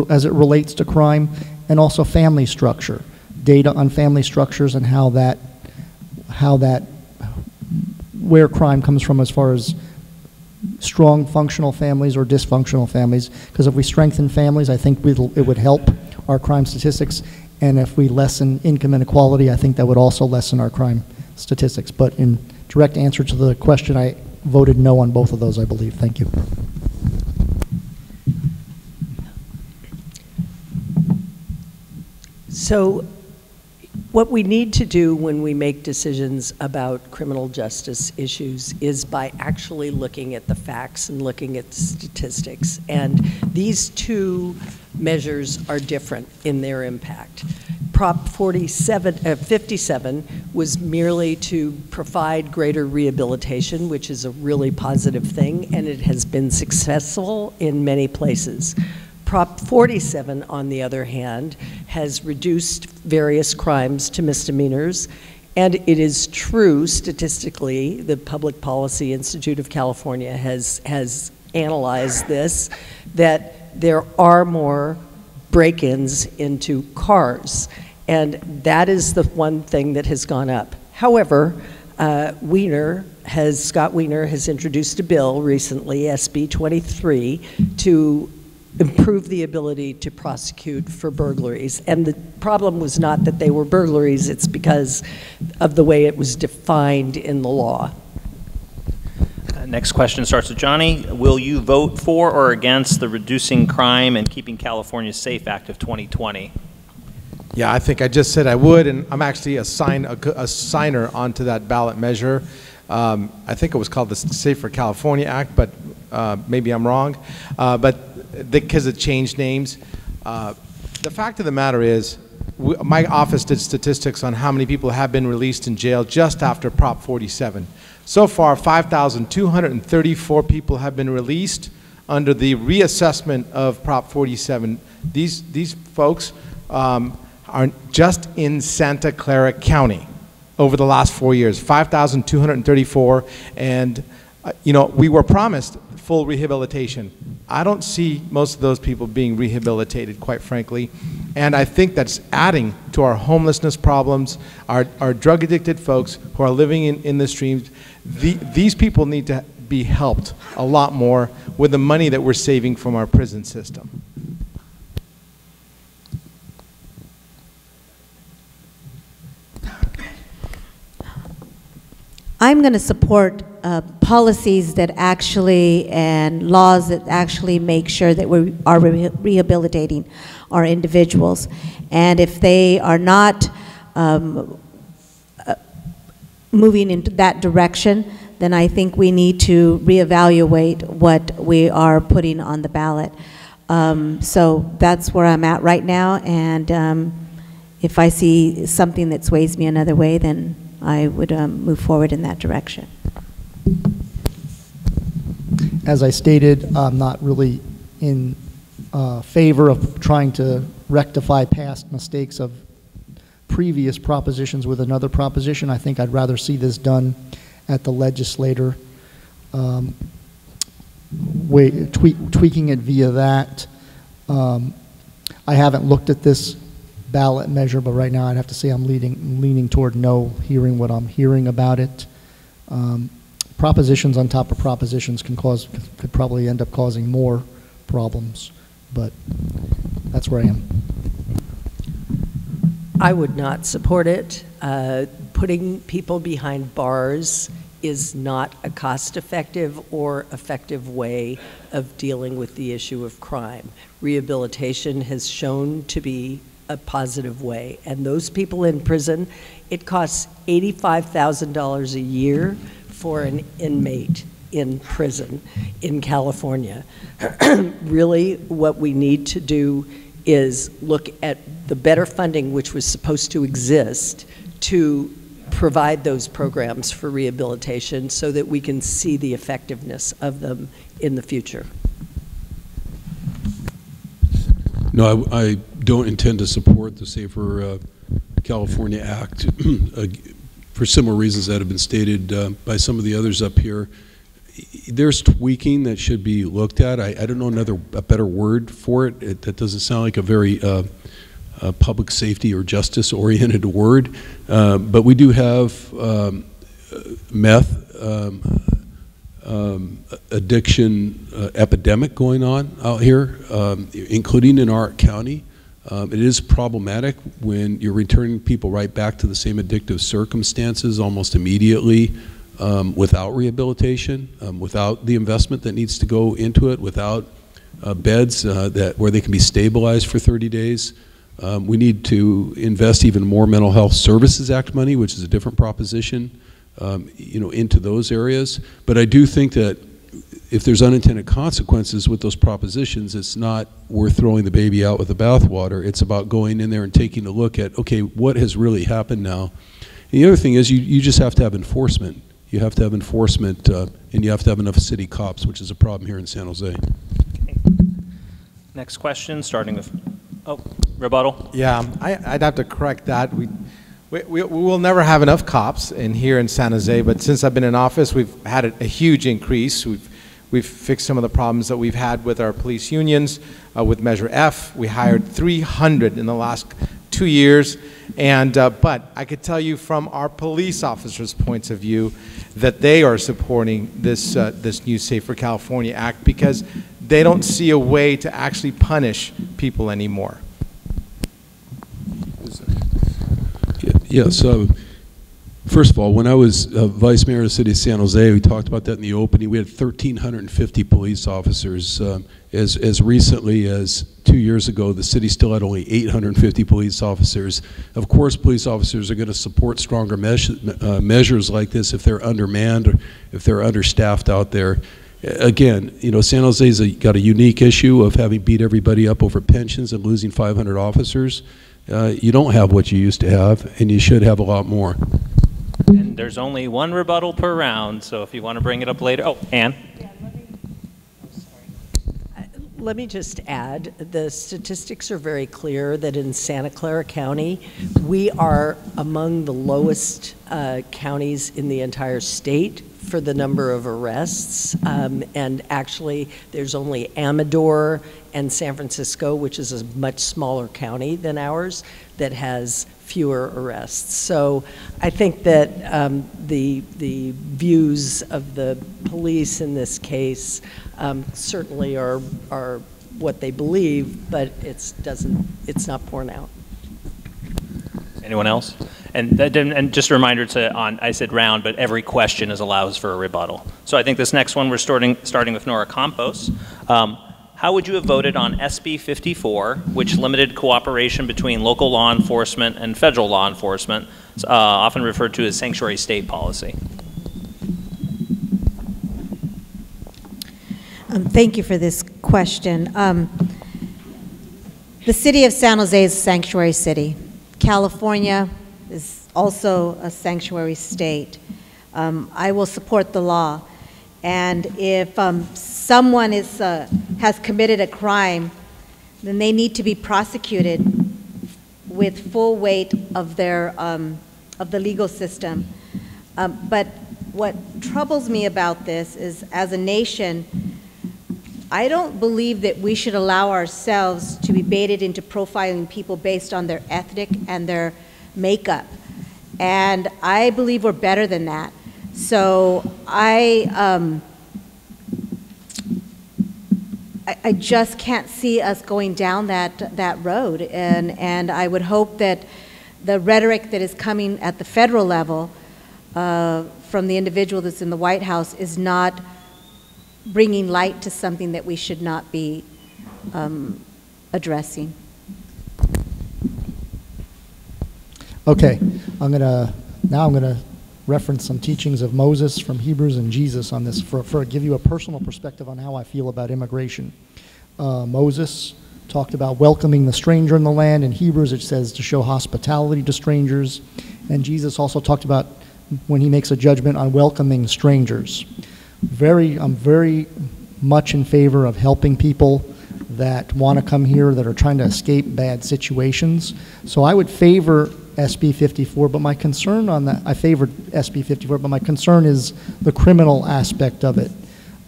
as it relates to crime, and also family structure, data on family structures and how that, how that, where crime comes from as far as strong functional families or dysfunctional families, because if we strengthen families, I think we'll, it would help our crime statistics, and if we lessen income inequality, I think that would also lessen our crime statistics. But in direct answer to the question, I voted no on both of those, I believe. Thank you. So what we need to do when we make decisions about criminal justice issues is by actually looking at the facts and looking at statistics. And these two measures are different in their impact. Prop forty-seven, uh, fifty-seven was merely to provide greater rehabilitation, which is a really positive thing, and it has been successful in many places. Prop forty-seven, on the other hand, has reduced various crimes to misdemeanors, and it is true statistically, the Public Policy Institute of California has, has analyzed this, that there are more break-ins into cars, and that is the one thing that has gone up. However, uh, Wiener has, Scott Wiener has introduced a bill recently, S B twenty-three, to improve the ability to prosecute for burglaries. And the problem was not that they were burglaries, it's because of the way it was defined in the law. Uh, next question starts with Johnny. Will you vote for or against the Reducing Crime and Keeping California Safe Act of twenty twenty? Yeah, I think I just said I would, and I'm actually a, sign, a, a signer onto that ballot measure. Um, I think it was called the Safer California Act, but uh, maybe I'm wrong. Uh, but because it changed names. Uh, the fact of the matter is, we, my office did statistics on how many people have been released in jail just after Prop forty-seven. So far, five thousand two hundred thirty-four people have been released under the reassessment of Prop forty-seven. These, these folks um, are just in Santa Clara County over the last four years, five thousand two hundred thirty-four, and uh, you know, we were promised full rehabilitation. I don't see most of those people being rehabilitated, quite frankly, and I think that's adding to our homelessness problems, our, our drug addicted folks who are living in, in the streams. The, these people need to be helped a lot more with the money that we're saving from our prison system. I'm going to support uh, policies that actually, and laws that actually make sure that we are re rehabilitating our individuals. And if they are not um, uh, moving into that direction, then I think we need to reevaluate what we are putting on the ballot. Um, so that's where I'm at right now. And um, if I see something that sways me another way, then I would um, move forward in that direction. As I stated, I'm not really in uh, favor of trying to rectify past mistakes of previous propositions with another proposition. I think I'd rather see this done at the legislator, um, way, tweak, tweaking it via that. Um, I haven't looked at this ballot measure, but right now I'd have to say I'm leading, leaning toward no, hearing what I'm hearing about it. Um, propositions on top of propositions can cause, could probably end up causing more problems, but that's where I am. I would not support it. Uh, putting people behind bars is not a cost-effective or effective way of dealing with the issue of crime. Rehabilitation has shown to be a positive way, and those people in prison, it costs eighty-five thousand dollars a year for an inmate in prison in California. Really, what we need to do is look at the better funding which was supposed to exist to provide those programs for rehabilitation so that we can see the effectiveness of them in the future. No, I, I don't intend to support the Safer uh, California Act uh, for similar reasons that have been stated uh, by some of the others up here. There's tweaking that should be looked at. I, I don't know another a better word for it. It that doesn't sound like a very uh, uh, public safety or justice-oriented word, uh, but we do have um, meth, um, um, addiction uh, epidemic going on out here, um, including in our county. Um, it is problematic when you're returning people right back to the same addictive circumstances almost immediately, um, without rehabilitation, um, without the investment that needs to go into it, without uh, beds uh, that where they can be stabilized for thirty days. Um, we need to invest even more Mental Health Services Act money, which is a different proposition, um, you know, into those areas. But I do think that if there's unintended consequences with those propositions, it's not worth throwing the baby out with the bathwater. It's about going in there and taking a look at, okay, what has really happened now? And the other thing is you, you just have to have enforcement. You have to have enforcement, uh, and you have to have enough city cops, which is a problem here in San Jose. Okay. Next question, starting with, oh, rebuttal. Yeah, I, I'd have to correct that. We, we, we will never have enough cops in here in San Jose, but since I've been in office, we've had a, a huge increase. We've We've fixed some of the problems that we've had with our police unions, uh, with Measure F. We hired three hundred in the last two years. And, uh, but I could tell you from our police officers' points of view that they are supporting this, uh, this new Safer California Act because they don't see a way to actually punish people anymore. Yes. Uh, First of all, when I was uh, vice mayor of the city of San Jose, we talked about that in the opening. We had one thousand three hundred fifty police officers. Um, as, as recently as two years ago, the city still had only eight hundred fifty police officers. Of course, police officers are going to support stronger measure, uh, measures like this if they're undermanned or if they're understaffed out there. Again, you know, San Jose's a, got a unique issue of having beat everybody up over pensions and losing five hundred officers. Uh, you don't have what you used to have, and you should have a lot more. And there's only one rebuttal per round, so if you want to bring it up later. Oh, Ann. Yeah, let me, oh, sorry. Uh, let me just add, the statistics are very clear that in Santa Clara County, we are among the lowest uh, counties in the entire state for the number of arrests. Um, and actually, there's only Amador and San Francisco, which is a much smaller county than ours, that has fewer arrests. So I think that um, the, the views of the police in this case um, certainly are, are what they believe, but it's, doesn't, it's not borne out. Anyone else? And, that didn't, and just a reminder to, on, I said round, but every question is allows for a rebuttal. So I think this next one, we're starting, starting with Nora Campos. Um, How would you have voted on S B fifty-four, which limited cooperation between local law enforcement and federal law enforcement, uh, often referred to as sanctuary state policy? Um, thank you for this question. Um, the city of San Jose is a sanctuary city. California is also a sanctuary state. Um, I will support the law. And if um, someone is, uh, has committed a crime, then they need to be prosecuted with full weight of, their, um, of the legal system. Um, but what troubles me about this is, as a nation, I don't believe that we should allow ourselves to be baited into profiling people based on their ethnic and their makeup. And I believe we're better than that. So I, um, I, I just can't see us going down that, that road. And, and I would hope that the rhetoric that is coming at the federal level uh, from the individual that's in the White House is not bringing light to something that we should not be um, addressing. Okay, I'm gonna, now I'm gonna reference some teachings of Moses from Hebrews and Jesus on this for, for give you a personal perspective on how I feel about immigration. Uh, Moses talked about welcoming the stranger in the land. In Hebrews it says to show hospitality to strangers. And Jesus also talked about when he makes a judgment on welcoming strangers. Very, I'm very much in favor of helping people that want to come here, that are trying to escape bad situations. So I would favor S B fifty-four, but my concern on that, I favored S B fifty-four, but my concern is the criminal aspect of it.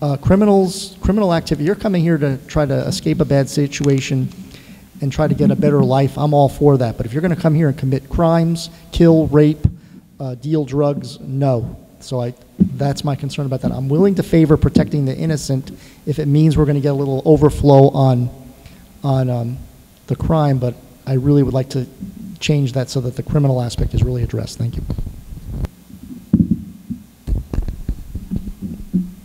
Uh, criminals, criminal activity, you're coming here to try to escape a bad situation and try to get a better life, I'm all for that. But if you're gonna come here and commit crimes, kill, rape, uh, deal drugs, no. So I, that's my concern about that. I'm willing to favor protecting the innocent if it means we're going to get a little overflow on, on um, the crime, but I really would like to change that so that the criminal aspect is really addressed. Thank you.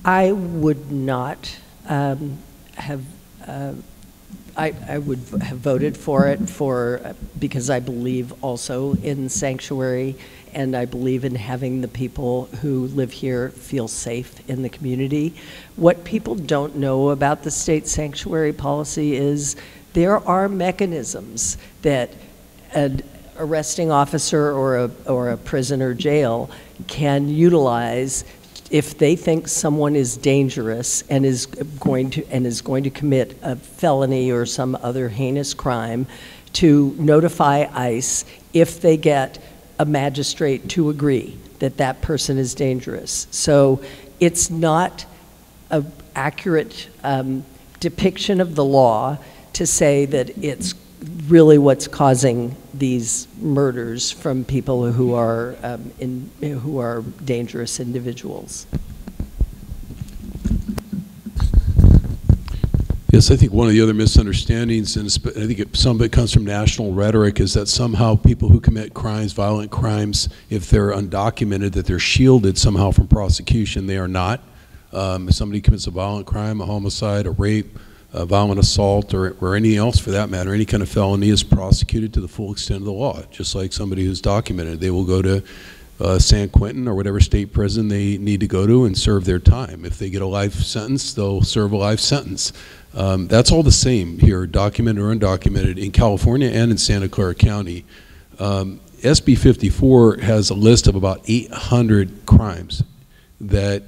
I would not um, have, uh, I, I would have voted for it for, uh, because I believe also in sanctuary, and I believe in having the people who live here feel safe in the community. What people don't know about the state sanctuary policy is there are mechanisms that an arresting officer or a, or a prison or jail can utilize if they think someone is dangerous and is going to and is going to commit a felony or some other heinous crime, to notify ICE if they get a magistrate to agree that that person is dangerous. So it's not an accurate um, depiction of the law to say that it's really what's causing these murders from people who are um, in who are dangerous individuals. Yes, I think one of the other misunderstandings, and I think it, some of it comes from national rhetoric, is that somehow people who commit crimes, violent crimes, if they're undocumented, that they're shielded somehow from prosecution. They are not. Um, if somebody commits a violent crime, a homicide, a rape, a violent assault, or, or anything else for that matter, any kind of felony is prosecuted to the full extent of the law, just like somebody who's documented. They will go to uh, San Quentin or whatever state prison they need to go to and serve their time. If they get a life sentence, they'll serve a life sentence. Um, that's all the same here, documented or undocumented, in California and in Santa Clara County. Um, S B fifty-four has a list of about eight hundred crimes that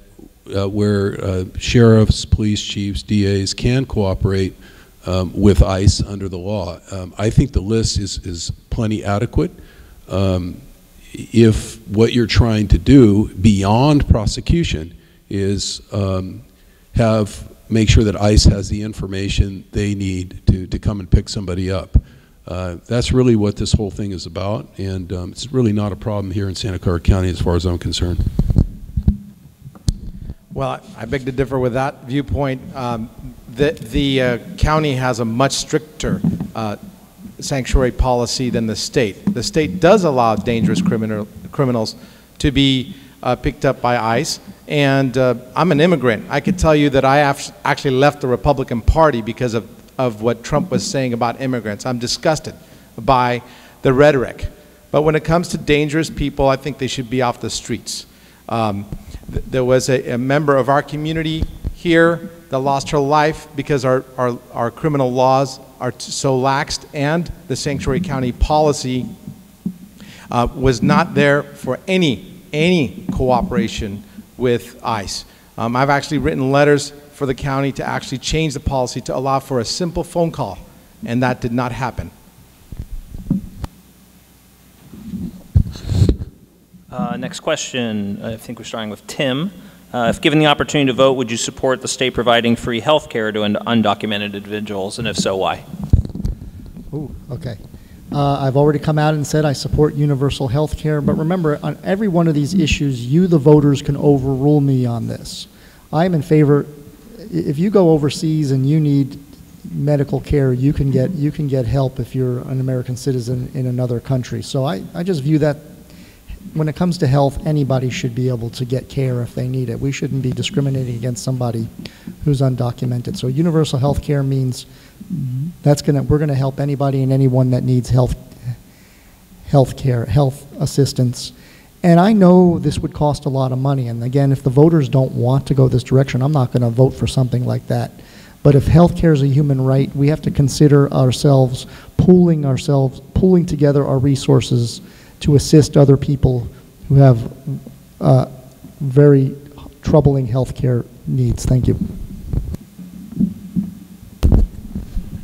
Uh, where uh, sheriffs, police chiefs, D As can cooperate um, with ICE under the law. Um, I think the list is, is plenty adequate. Um, if what you're trying to do beyond prosecution is um, have, make sure that ICE has the information they need to, to come and pick somebody up. Uh, that's really what this whole thing is about, and um, it's really not a problem here in Santa Clara County as far as I'm concerned. Well, I beg to differ with that viewpoint. Um, the the uh, county has a much stricter uh, sanctuary policy than the state. The state does allow dangerous criminal, criminals to be uh, picked up by ICE. And uh, I'm an immigrant. I could tell you that I actually left the Republican Party because of, of what Trump was saying about immigrants. I'm disgusted by the rhetoric. But when it comes to dangerous people, I think they should be off the streets. Um, There was a, a member of our community here that lost her life because our, our, our criminal laws are so laxed, and the sanctuary county policy uh, was not there for any, any cooperation with ICE. Um, I've actually written letters for the county to actually change the policy to allow for a simple phone call, and that did not happen. Uh, next question, I think we're starting with Tim. Uh, if given the opportunity to vote, would you support the state providing free health care to undocumented individuals, and if so, why? Ooh, okay. Uh, I've already come out and said I support universal health care, but remember, on every one of these issues, you, the voters, can overrule me on this. I'm in favor. If you go overseas and you need medical care, you can get, you can get help if you're an American citizen in another country. So I, I just view that, when it comes to health, anybody should be able to get care if they need it. We shouldn't be discriminating against somebody who's undocumented. So universal health care means that's gonna, we're gonna help anybody and anyone that needs health, health care, health assistance. And I know this would cost a lot of money. And again, if the voters don't want to go this direction, I'm not gonna vote for something like that. But if health care is a human right, we have to consider ourselves pooling ourselves, pooling together our resources to assist other people who have uh, very troubling healthcare needs. Thank you.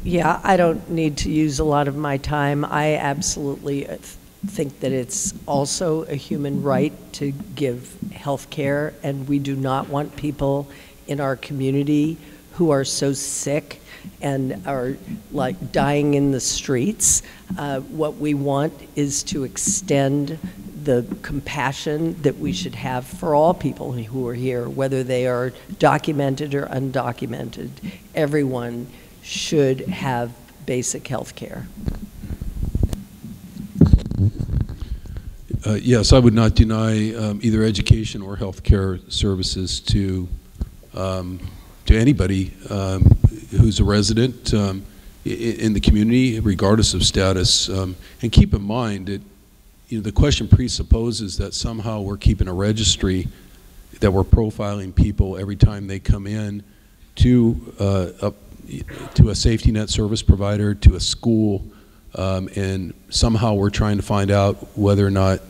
Yeah, I don't need to use a lot of my time. I absolutely think that it's also a human right to give healthcare, and we do not want people in our community who are so sick and are like dying in the streets. Uh, what we want is to extend the compassion that we should have for all people who are here, whether they are documented or undocumented. Everyone should have basic health care. Uh, yes, I would not deny um, either education or health care services to um, to anybody um, who's a resident um, in the community, regardless of status. Um, and keep in mind that, you know, the question presupposes that somehow we're keeping a registry, that we're profiling people every time they come in to uh, a, to a safety net service provider, to a school, um, and somehow we're trying to find out whether or not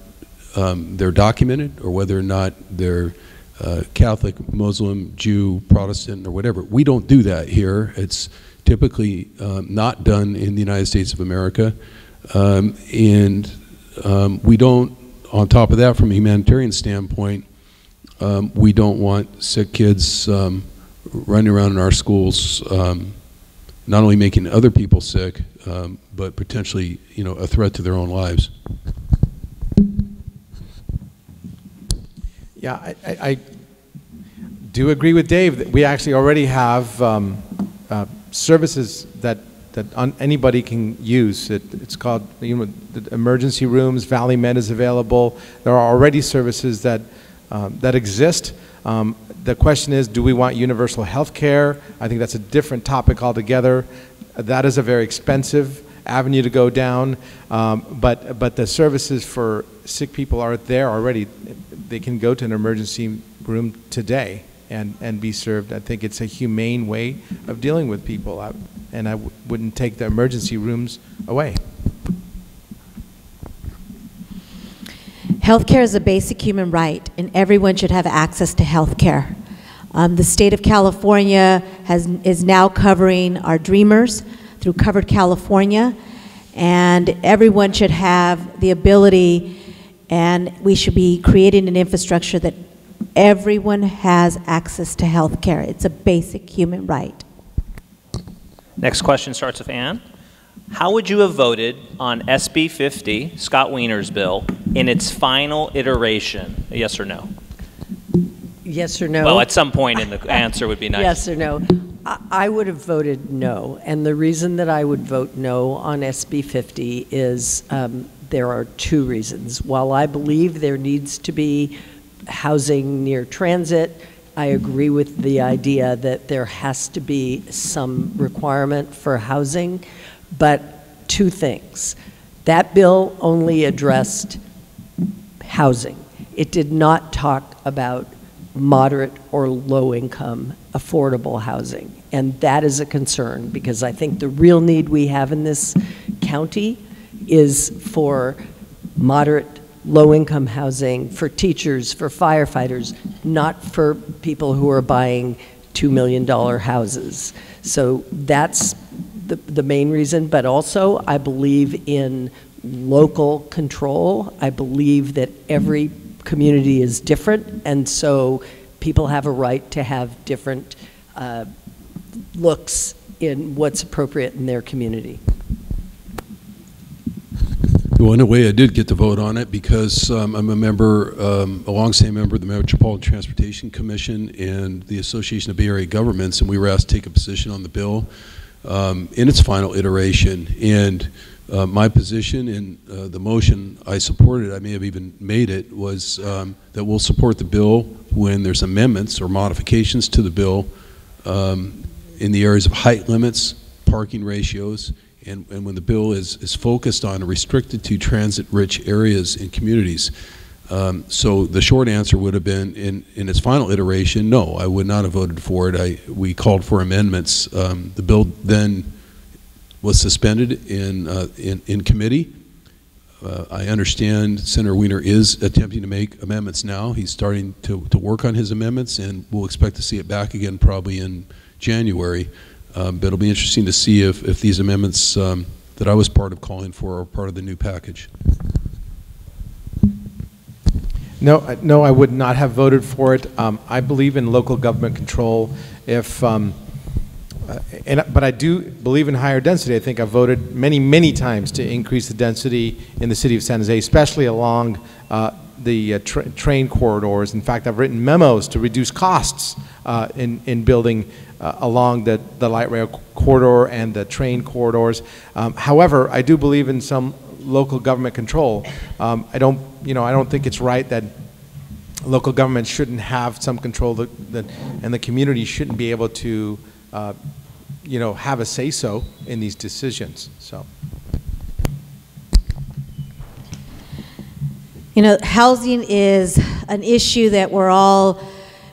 um, they're documented or whether or not they're uh, Catholic, Muslim, Jew, Protestant, or whatever. We don't do that here. It's typically um, not done in the United States of America. Um, and um, we don't, on top of that, from a humanitarian standpoint, um, we don't want sick kids um, running around in our schools, um, not only making other people sick, um, but potentially, you know, a threat to their own lives. Yeah, I, I, I do agree with Dave that we actually already have um, uh, services that that un anybody can use. It, it's called, you know, the emergency rooms. Valley Med is available. There are already services that um, that exist. Um, the question is, do we want universal health care? I think that's a different topic altogether. That is a very expensive avenue to go down. Um, but but the services for sick people are there already. They can go to an emergency room today and and be served. I think it's a humane way of dealing with people, I, and I w wouldn't take the emergency rooms away. Healthcare is a basic human right, and everyone should have access to healthcare. Um, the state of California has is now covering our dreamers through Covered California, and everyone should have the ability, and we should be creating an infrastructure that everyone has access to health care. It's a basic human right. Next question starts with Ann. How would you have voted on S B fifty, Scott Wiener's bill, in its final iteration? Yes or no? Yes or no? Well, at some point in the answer would be nice. Yes or no? I would have voted no. And the reason that I would vote no on S B fifty is um, there are two reasons. While I believe there needs to be housing near transit, I agree with the idea that there has to be some requirement for housing, but two things. That bill only addressed housing. It did not talk about moderate or low income affordable housing, and that is a concern, because I think the real need we have in this county is for moderate, low-income housing for teachers, for firefighters, not for people who are buying two million dollar houses. So that's the, the main reason, but also I believe in local control. I believe that every community is different, and so people have a right to have different uh, looks in what's appropriate in their community. Well, in a way, I did get to vote on it because um, I'm a member, um, a long-standing member of the Metropolitan Transportation Commission and the Association of Bay Area Governments, and we were asked to take a position on the bill um, in its final iteration. And uh, my position in uh, the motion I supported, I may have even made it, was um, that we'll support the bill when there's amendments or modifications to the bill um, in the areas of height limits, parking ratios, And, and when the bill is, is focused on restricted to transit-rich areas and communities. Um, so the short answer would have been, in, in its final iteration, no, I would not have voted for it. I, we called for amendments. Um, the bill then was suspended in, uh, in, in committee. Uh, I understand Senator Wiener is attempting to make amendments now. He's starting to, to work on his amendments, and we'll expect to see it back again probably in January. Um, but it'll be interesting to see if, if these amendments um, that I was part of calling for are part of the new package. No, no, I would not have voted for it. Um, I believe in local government control. If um, Uh, and, but I do believe in higher density. I think I've voted many, many times to increase the density in the city of San Jose, especially along uh, the uh, tra train corridors. In fact, I've written memos to reduce costs uh, in, in building uh, along the, the light rail corridor and the train corridors. Um, however, I do believe in some local government control. Um, I don't, you know, I don't think it's right that local government shouldn't have some control that, that, and the community shouldn't be able to Uh, you know, have a say-so in these decisions. So, you know, housing is an issue that we're all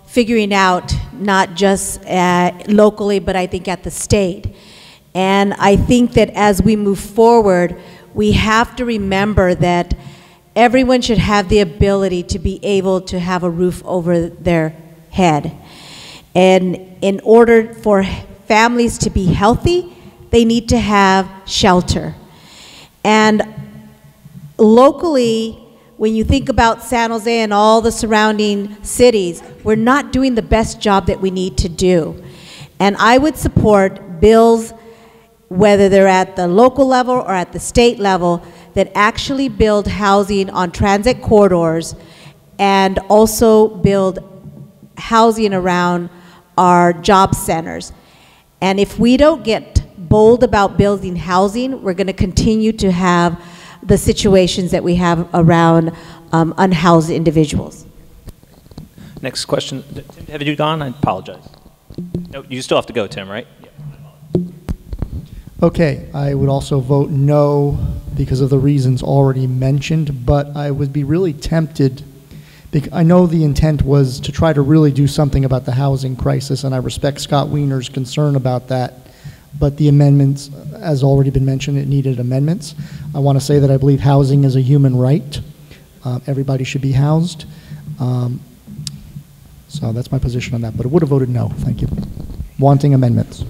figuring out, not just at locally, but I think at the state. And I think that as we move forward, we have to remember that everyone should have the ability to be able to have a roof over their head. And in order for families to be healthy, they need to have shelter. And locally, when you think about San Jose and all the surrounding cities, we're not doing the best job that we need to do. And I would support bills, whether they're at the local level or at the state level, that actually build housing on transit corridors and also build housing around our job centers. And if we don't get bold about building housing, we're going to continue to have the situations that we have around um, unhoused individuals. Next question. Tim, have you gone? I apologize. No, you still have to go, Tim, right? Yeah. Okay. I would also vote no because of the reasons already mentioned, but I would be really tempted. I know the intent was to try to really do something about the housing crisis, and I respect Scott Wiener's concern about that, but the amendments, as already been mentioned, it needed amendments. I want to say that I believe housing is a human right. Uh, everybody should be housed. Um, so that's my position on that, but I would have voted no, thank you. Wanting amendments.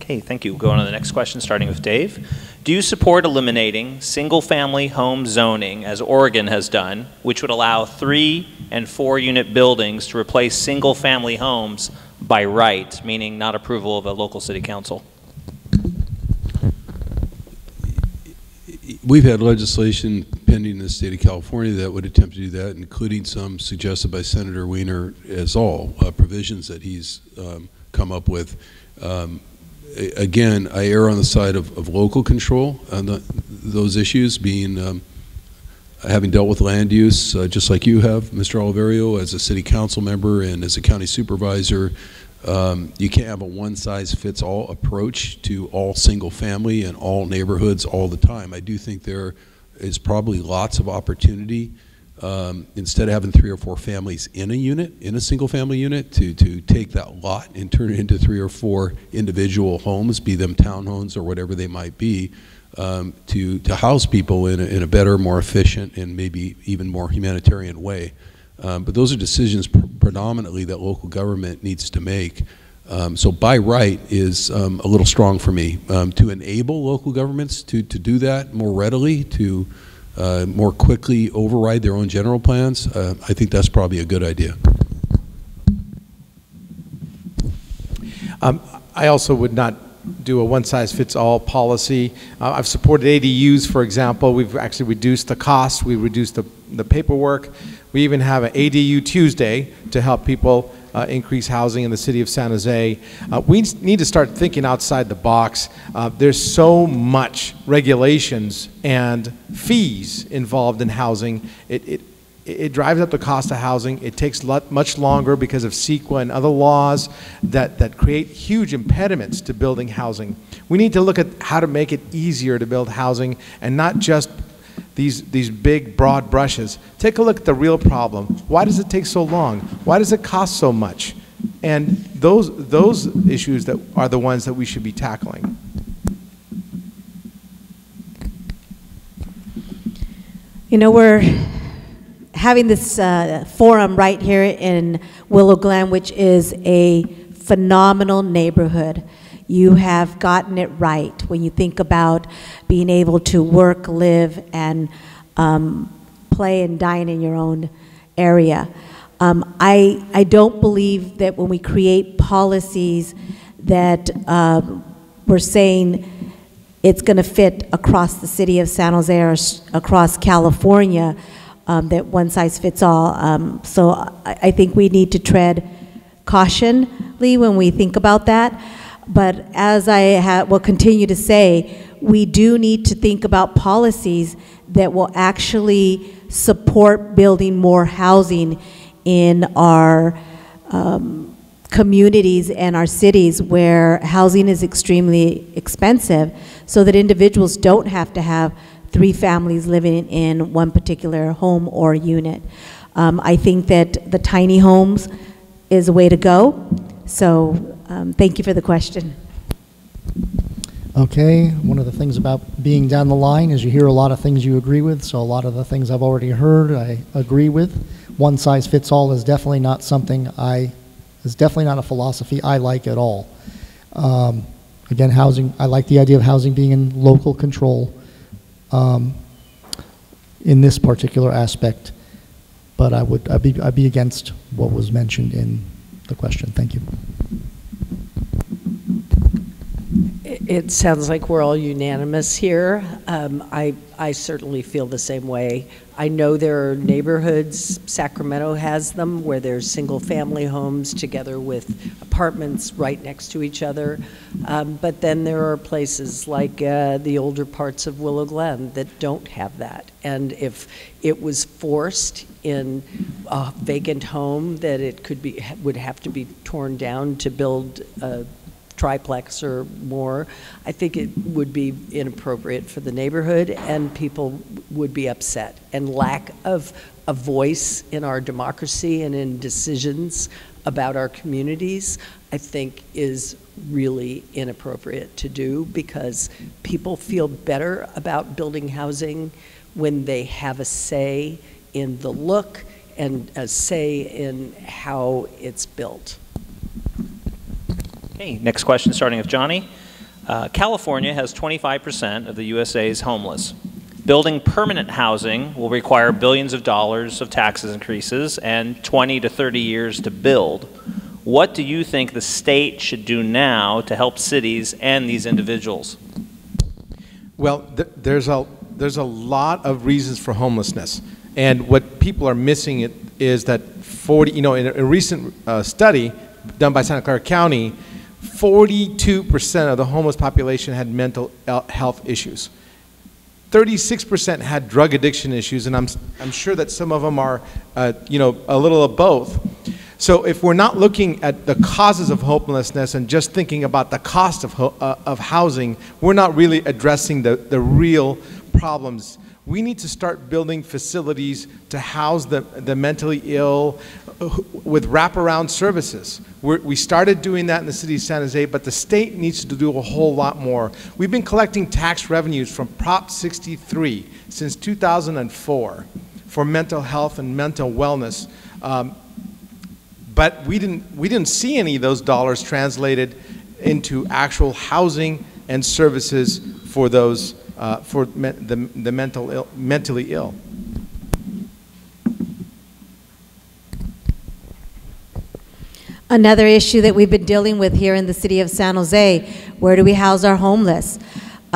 Okay, thank you. We'll go on to the next question, starting with Dave. Do you support eliminating single-family home zoning, as Oregon has done, which would allow three and four-unit buildings to replace single-family homes by right, meaning not approval of a local city council? We've had legislation pending in the state of California that would attempt to do that, including some suggested by Senator Wiener as all uh, provisions that he's um, come up with. Um, Again, I err on the side of, of local control on the, those issues, being um, having dealt with land use, uh, just like you have, Mister Oliverio, as a city council member and as a county supervisor. Um, you can't have a one-size-fits-all approach to all single-family and all neighborhoods all the time. I do think there is probably lots of opportunity. Um, instead of having three or four families in a unit, in a single family unit, to, to take that lot and turn it into three or four individual homes, be them townhomes or whatever they might be, um, to, to house people in a, in a better, more efficient, and maybe even more humanitarian way. Um, but those are decisions pr predominantly that local government needs to make. Um, so by right is um, a little strong for me. Um, to enable local governments to, to do that more readily, to Uh, more quickly override their own general plans, uh, I think that's probably a good idea. Um, I also would not do a one-size-fits-all policy. Uh, I've supported A D Us, for example. We've actually reduced the cost. We reduced the, the paperwork. We even have an A D U Tuesday to help people Uh, increase housing in the city of San Jose. Uh, we need to start thinking outside the box. Uh, there's so much regulations and fees involved in housing. It, it, it drives up the cost of housing. It takes lot, much longer because of CEQA and other laws that, that create huge impediments to building housing. We need to look at how to make it easier to build housing and not just These, these big, broad brushes. Take a look at the real problem. Why does it take so long? Why does it cost so much? And those, those issues that are the ones that we should be tackling. You know, we're having this uh, forum right here in Willow Glen, which is a phenomenal neighborhood. You have gotten it right when you think about being able to work, live, and um, play and dine in your own area. Um, I, I don't believe that when we create policies that uh, we're saying it's going to fit across the city of San Jose or across California, um, that one size fits all. Um, so I, I think we need to tread cautionly when we think about that. But as I ha will continue to say, we do need to think about policies that will actually support building more housing in our um, communities and our cities where housing is extremely expensive, so that individuals don't have to have three families living in one particular home or unit. Um, I think that the tiny homes is a way to go. So um, thank you for the question. Okay, one of the things about being down the line is you hear a lot of things you agree with, so a lot of the things I've already heard I agree with. One size fits all is definitely not something I, is definitely not a philosophy I like at all. Um, again, housing, I like the idea of housing being in local control um, in this particular aspect, but I would, I'd be, I'd be against what was mentioned in the question. Thank you. It sounds like we're all unanimous here. Um, I, I certainly feel the same way. I know there are neighborhoods, Sacramento has them, where there's single family homes together with apartments right next to each other. Um, but then there are places like uh, the older parts of Willow Glen that don't have that. And if it was forced in a vacant home that it could be, would have to be torn down to build a triplex or more, I think it would be inappropriate for the neighborhood, and people would be upset. And lack of a voice in our democracy and in decisions about our communities, I think, is really inappropriate to do, because people feel better about building housing when they have a say in the look and a say in how it's built. Okay, next question, starting with Johnny. Uh, California has twenty-five percent of the U S A's homeless. Building permanent housing will require billions of dollars of taxes increases and twenty to thirty years to build. What do you think the state should do now to help cities and these individuals? Well, th there's, a, there's a lot of reasons for homelessness. And what people are missing it is that forty, you know, in a, a recent uh, study done by Santa Clara County, forty-two percent of the homeless population had mental health issues. thirty-six percent had drug addiction issues, and I'm, I'm sure that some of them are, uh, you know, a little of both. So if we're not looking at the causes of homelessness and just thinking about the cost of, ho uh, of housing, we're not really addressing the, the real problems. We need to start building facilities to house the, the mentally ill with wraparound services. We're, we started doing that in the city of San Jose, but the state needs to do a whole lot more. We've been collecting tax revenues from Prop sixty-three since two thousand four for mental health and mental wellness, um, but we didn't, we didn't see any of those dollars translated into actual housing and services for those Uh, for me the, the mental Ill mentally ill. Another issue that we've been dealing with here in the city of San Jose, where do we house our homeless?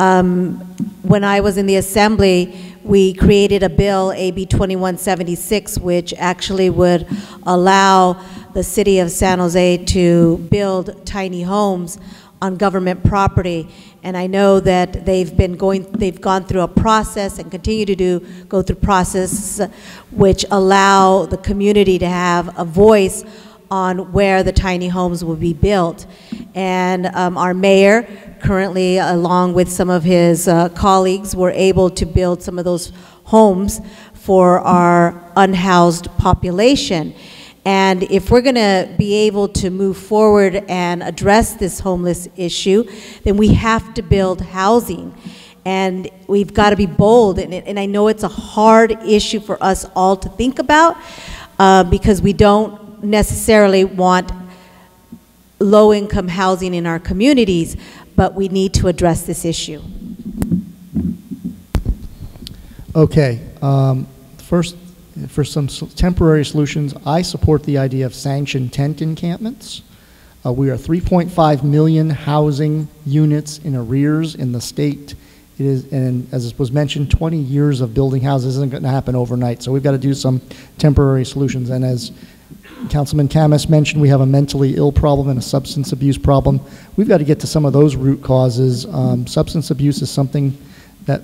Um, when I was in the assembly, we created a bill, A B twenty-one seventy-six, which actually would allow the city of San Jose to build tiny homes on government property. And I know that they've been going, they've gone through a process and continue to do, go through processes which allow the community to have a voice on where the tiny homes will be built. And um, our mayor currently, along with some of his uh, colleagues, were able to build some of those homes for our unhoused population. And if we're going to be able to move forward and address this homeless issue, then we have to build housing. And we've got to be bold. And, and I know it's a hard issue for us all to think about uh, because we don't necessarily want low-income housing in our communities, but we need to address this issue. Okay. Um, first. For some temporary solutions, I support the idea of sanctioned tent encampments. Uh, we are three point five million housing units in arrears in the state. It is, and as was mentioned, twenty years of building houses isn't going to happen overnight. So we've got to do some temporary solutions. And as Councilman Khamis mentioned, we have a mentally ill problem and a substance abuse problem. We've got to get to some of those root causes. Um, substance abuse is something that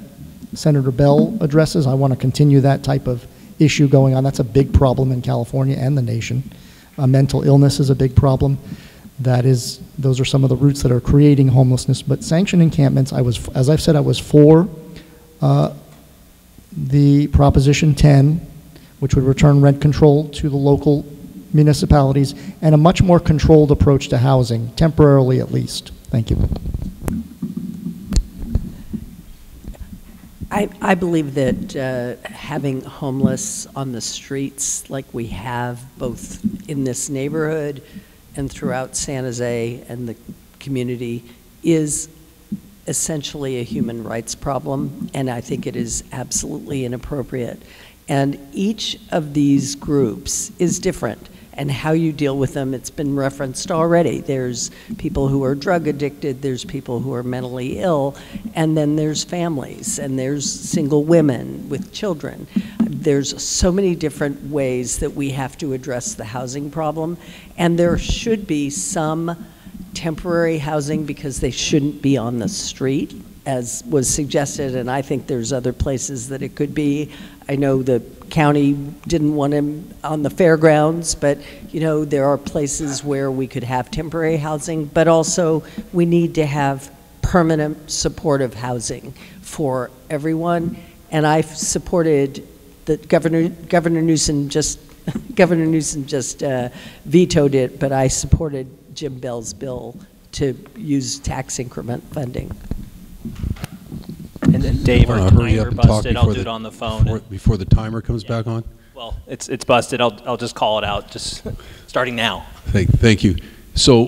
Senator Bell addresses. I want to continue that type of issue going on. That's a big problem in California and the nation. Uh, mental illness is a big problem. That is, those are some of the roots that are creating homelessness. But sanctioned encampments, I was, as I've said, I was for uh, the Proposition ten, which would return rent control to the local municipalities, and a much more controlled approach to housing, temporarily at least. Thank you. I, I believe that uh, having homeless on the streets like we have both in this neighborhood and throughout San Jose and the community is essentially a human rights problem, and I think it is absolutely inappropriate. And each of these groups is different, and how you deal with them, it's been referenced already. There's people who are drug addicted, there's people who are mentally ill, and then there's families, and there's single women with children. There's so many different ways that we have to address the housing problem, and there should be some temporary housing because they shouldn't be on the street, as was suggested, and I think there's other places that it could be. I know the county didn't want him on the fairgrounds, but you know, there are places where we could have temporary housing, but also we need to have permanent supportive housing for everyone. And I've supported that Governor Governor Newsom just Governor Newsom just uh, vetoed it, but I supported Jim Bell's bill to use tax increment funding. And then Dave, our timer busted. I'll do it on the phone. Before, before the timer comes yeah. back on? Well, it's, it's busted. I'll, I'll just call it out, just starting now. Thank, thank you. So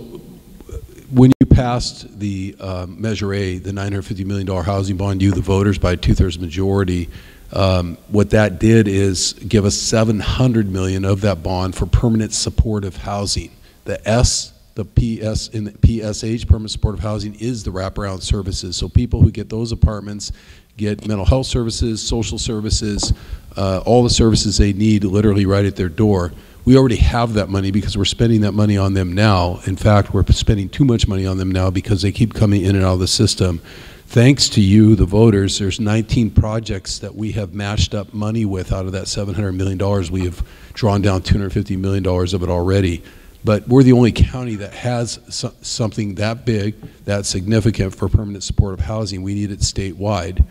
when you passed the uh, Measure A, the nine hundred fifty million dollar housing bond, you, the voters, by a two-thirds majority, um, what that did is give us seven hundred million dollars of that bond for permanent supportive housing. The S, the P S in the P S H, permanent supportive housing, is the wraparound services. So people who get those apartments get mental health services, social services, uh, all the services they need literally right at their door. We already have that money because we're spending that money on them now. In fact, we're spending too much money on them now because they keep coming in and out of the system. Thanks to you, the voters, there's nineteen projects that we have matched up money with out of that seven hundred million dollars. We have drawn down two hundred fifty million dollars of it already. But we're the only county that has so something that big, that significant for permanent supportive housing. We need it statewide.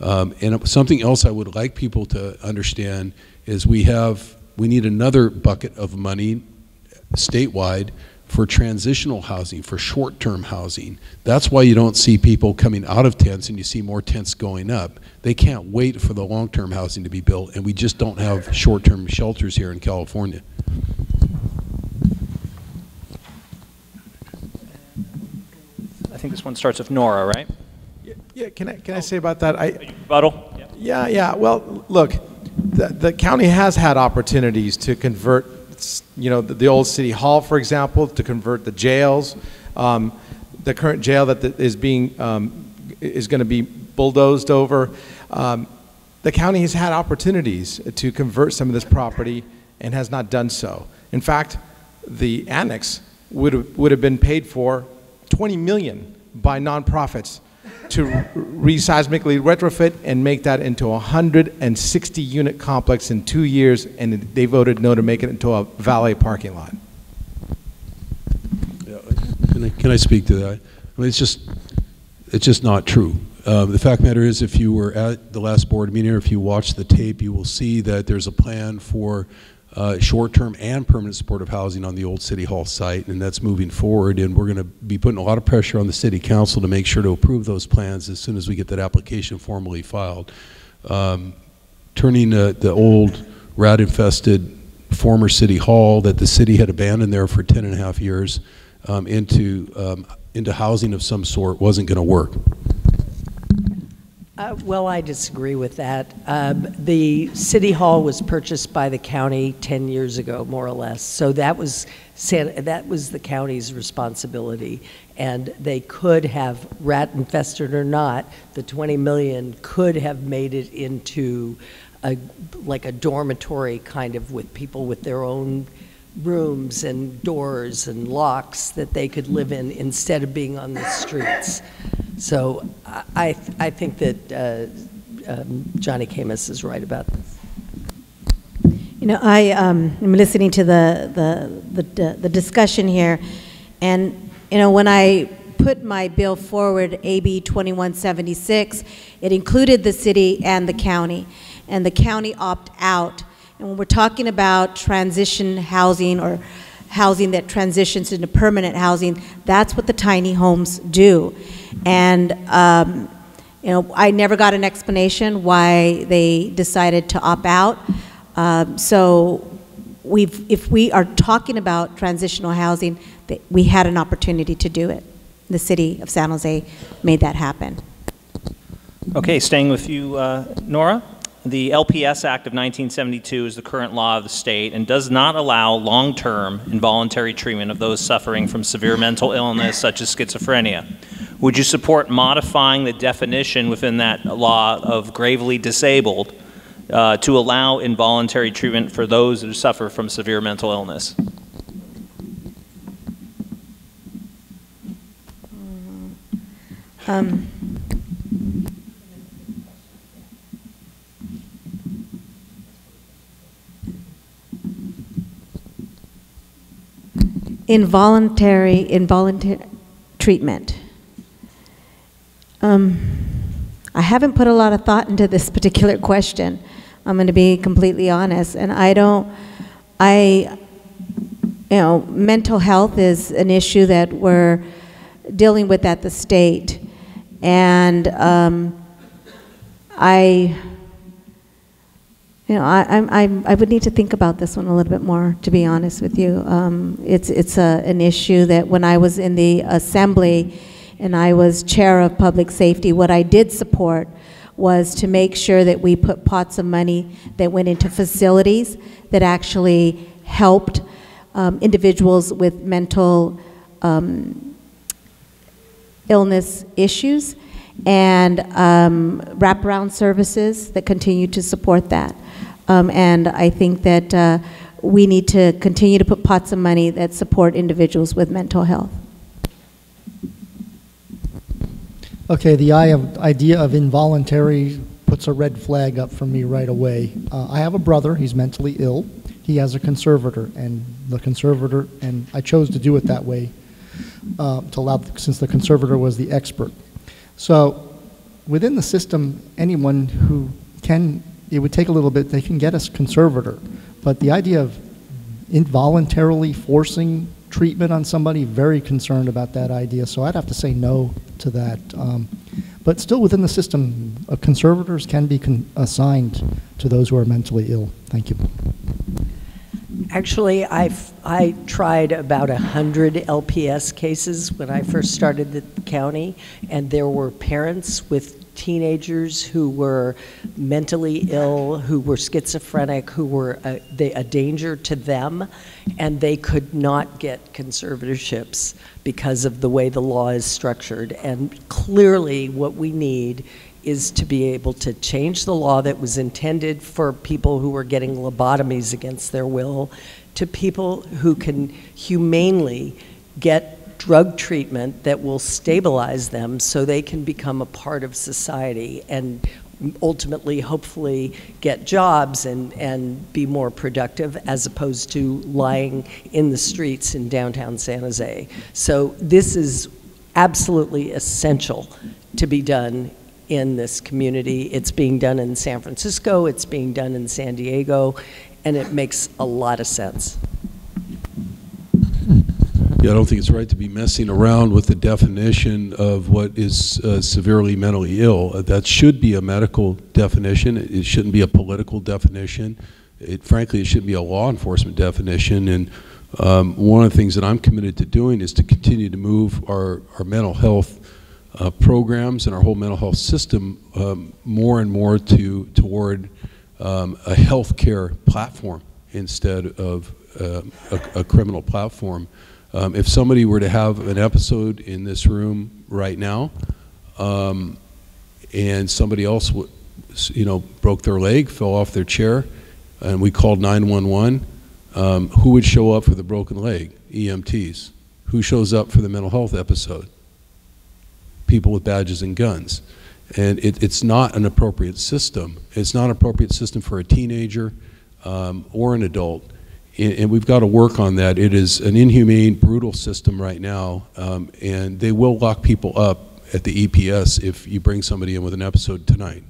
Um, and something else I would like people to understand is we have, we need another bucket of money statewide for transitional housing, for short-term housing. That's why you don't see people coming out of tents and you see more tents going up. They can't wait for the long-term housing to be built, and we just don't have short-term shelters here in California. I think this one starts with Nora, right? Yeah, yeah. Can I can oh. I say about that? I rebuttal. Yep. Yeah, yeah. Well, look, the, the county has had opportunities to convert, you know, the, the old city hall, for example, to convert the jails. Um, the current jail that the, is being um, is going to be bulldozed over. Um, the county has had opportunities to convert some of this property and has not done so. In fact, the annex would would have been paid for twenty million dollars by nonprofits to re-seismically retrofit and make that into a one hundred sixty unit complex in two years, and they voted no to make it into a valet parking lot. Yeah, can I, can I speak to that? I mean, it's just, it's just not true. Um, the fact of the matter is, if you were at the last board meeting or if you watch the tape, you will see that there's a plan for Uh, short-term and permanent supportive housing on the old City Hall site, and that's moving forward, and we're going to be putting a lot of pressure on the City Council to make sure to approve those plans as soon as we get that application formally filed. Um, turning uh, the old rat-infested former City Hall that the city had abandoned there for ten and a half years um, into, um, into housing of some sort wasn't going to work. Uh, well, I disagree with that. Um, the City Hall was purchased by the county ten years ago, more or less. So that was, that was the county's responsibility. And they could have, rat infested or not, the twenty million dollars could have made it into a, like a dormitory kind of, with people with their own rooms and doors and locks that they could live in instead of being on the streets. So I, th I think that uh, um, Johnny Khamis is right about this. You know, I um, am listening to the, the, the, the discussion here, and, you know, when I put my bill forward, A B twenty-one seventy-six, it included the city and the county, and the county opted out. And when we're talking about transition housing, or housing that transitions into permanent housing, that's what the tiny homes do. And um, you know, I never got an explanation why they decided to opt out. Um, so we've, if we are talking about transitional housing, that we had an opportunity to do it. The city of San Jose made that happen. Okay, staying with you, uh, Nora. The L P S Act of nineteen seventy-two is the current law of the state and does not allow long-term involuntary treatment of those suffering from severe mental illness such as schizophrenia. Would you support modifying the definition within that law of gravely disabled uh, to allow involuntary treatment for those who suffer from severe mental illness? Um. Involuntary, involuntary treatment. Um, I haven't put a lot of thought into this particular question. I'm going to be completely honest, and I don't, I, you know, mental health is an issue that we're dealing with at the state, and um, I, you know, I, I, I would need to think about this one a little bit more, to be honest with you. Um, it's it's a, an issue that when I was in the assembly and I was chair of public safety, what I did support was to make sure that we put pots of money that went into facilities that actually helped um, individuals with mental um, illness issues, and um, wraparound services that continue to support that. Um, and I think that uh, we need to continue to put pots of money that support individuals with mental health. Okay, the idea of involuntary puts a red flag up for me right away. Uh, I have a brother, he's mentally ill. He has a conservator, and the conservator, and I chose to do it that way uh, to allow, since the conservator was the expert. So within the system, anyone who can, it would take a little bit, they can get a conservator. But the idea of involuntarily forcing treatment on somebody, very concerned about that idea. So I'd have to say no to that. Um, but still within the system, uh, conservators can be con assigned to those who are mentally ill. Thank you. Actually, I've, I tried about one hundred L P S cases when I first started the county, and there were parents with teenagers who were mentally ill, who were schizophrenic, who were a, they, a danger to them, and they could not get conservatorships because of the way the law is structured. And clearly what we need is to be able to change the law that was intended for people who were getting lobotomies against their will to people who can humanely get drug treatment that will stabilize them so they can become a part of society and ultimately, hopefully, get jobs and, and be more productive as opposed to lying in the streets in downtown San Jose. So this is absolutely essential to be done in this community. It's being done in San Francisco, it's being done in San Diego, and it makes a lot of sense. Yeah, I don't think it's right to be messing around with the definition of what is uh, severely mentally ill. Uh, that should be a medical definition. It, it shouldn't be a political definition. It, frankly, it shouldn't be a law enforcement definition. And um, one of the things that I'm committed to doing is to continue to move our, our mental health uh, programs and our whole mental health system um, more and more to toward um, a healthcare platform instead of uh, a, a criminal platform. Um, if somebody were to have an episode in this room right now, um, and somebody else, w you know, broke their leg, fell off their chair, and we called nine one one, um, who would show up for the broken leg? E M Ts. Who shows up for the mental health episode? People with badges and guns. And it, it's not an appropriate system. It's not an appropriate system for a teenager um, or an adult. And, and we've got to work on that. It is an inhumane, brutal system right now, um, and they will lock people up at the E P S if you bring somebody in with an episode tonight.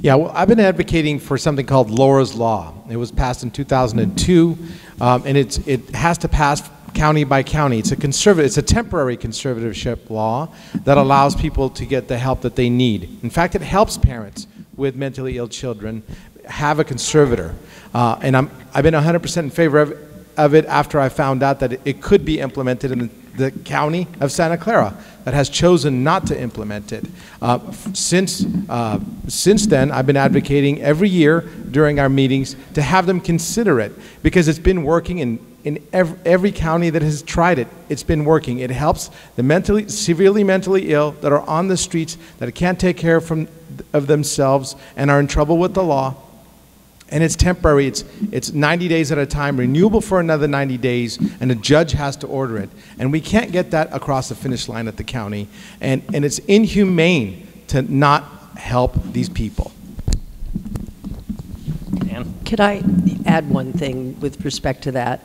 Yeah, well, I've been advocating for something called Laura's Law. It was passed in two thousand two, um, and it's, it has to pass county by county. It's a conservative, it's a temporary conservatorship law that allows people to get the help that they need. In fact, it helps parents with mentally ill children have a conservator. Uh, and I'm, I've been one hundred percent in favor of, of it after I found out that it, it could be implemented in the, the county of Santa Clara that has chosen not to implement it. Uh, since, uh, since then, I've been advocating every year during our meetings to have them consider it, because it's been working in, in every, every county that has tried it. It's been working. It helps the mentally, severely mentally ill that are on the streets, that can't take care from, of themselves and are in trouble with the law. And it's temporary, it's, it's ninety days at a time, renewable for another ninety days, and a judge has to order it. And we can't get that across the finish line at the county. And, and it's inhumane to not help these people. Ann? Could I add one thing with respect to that?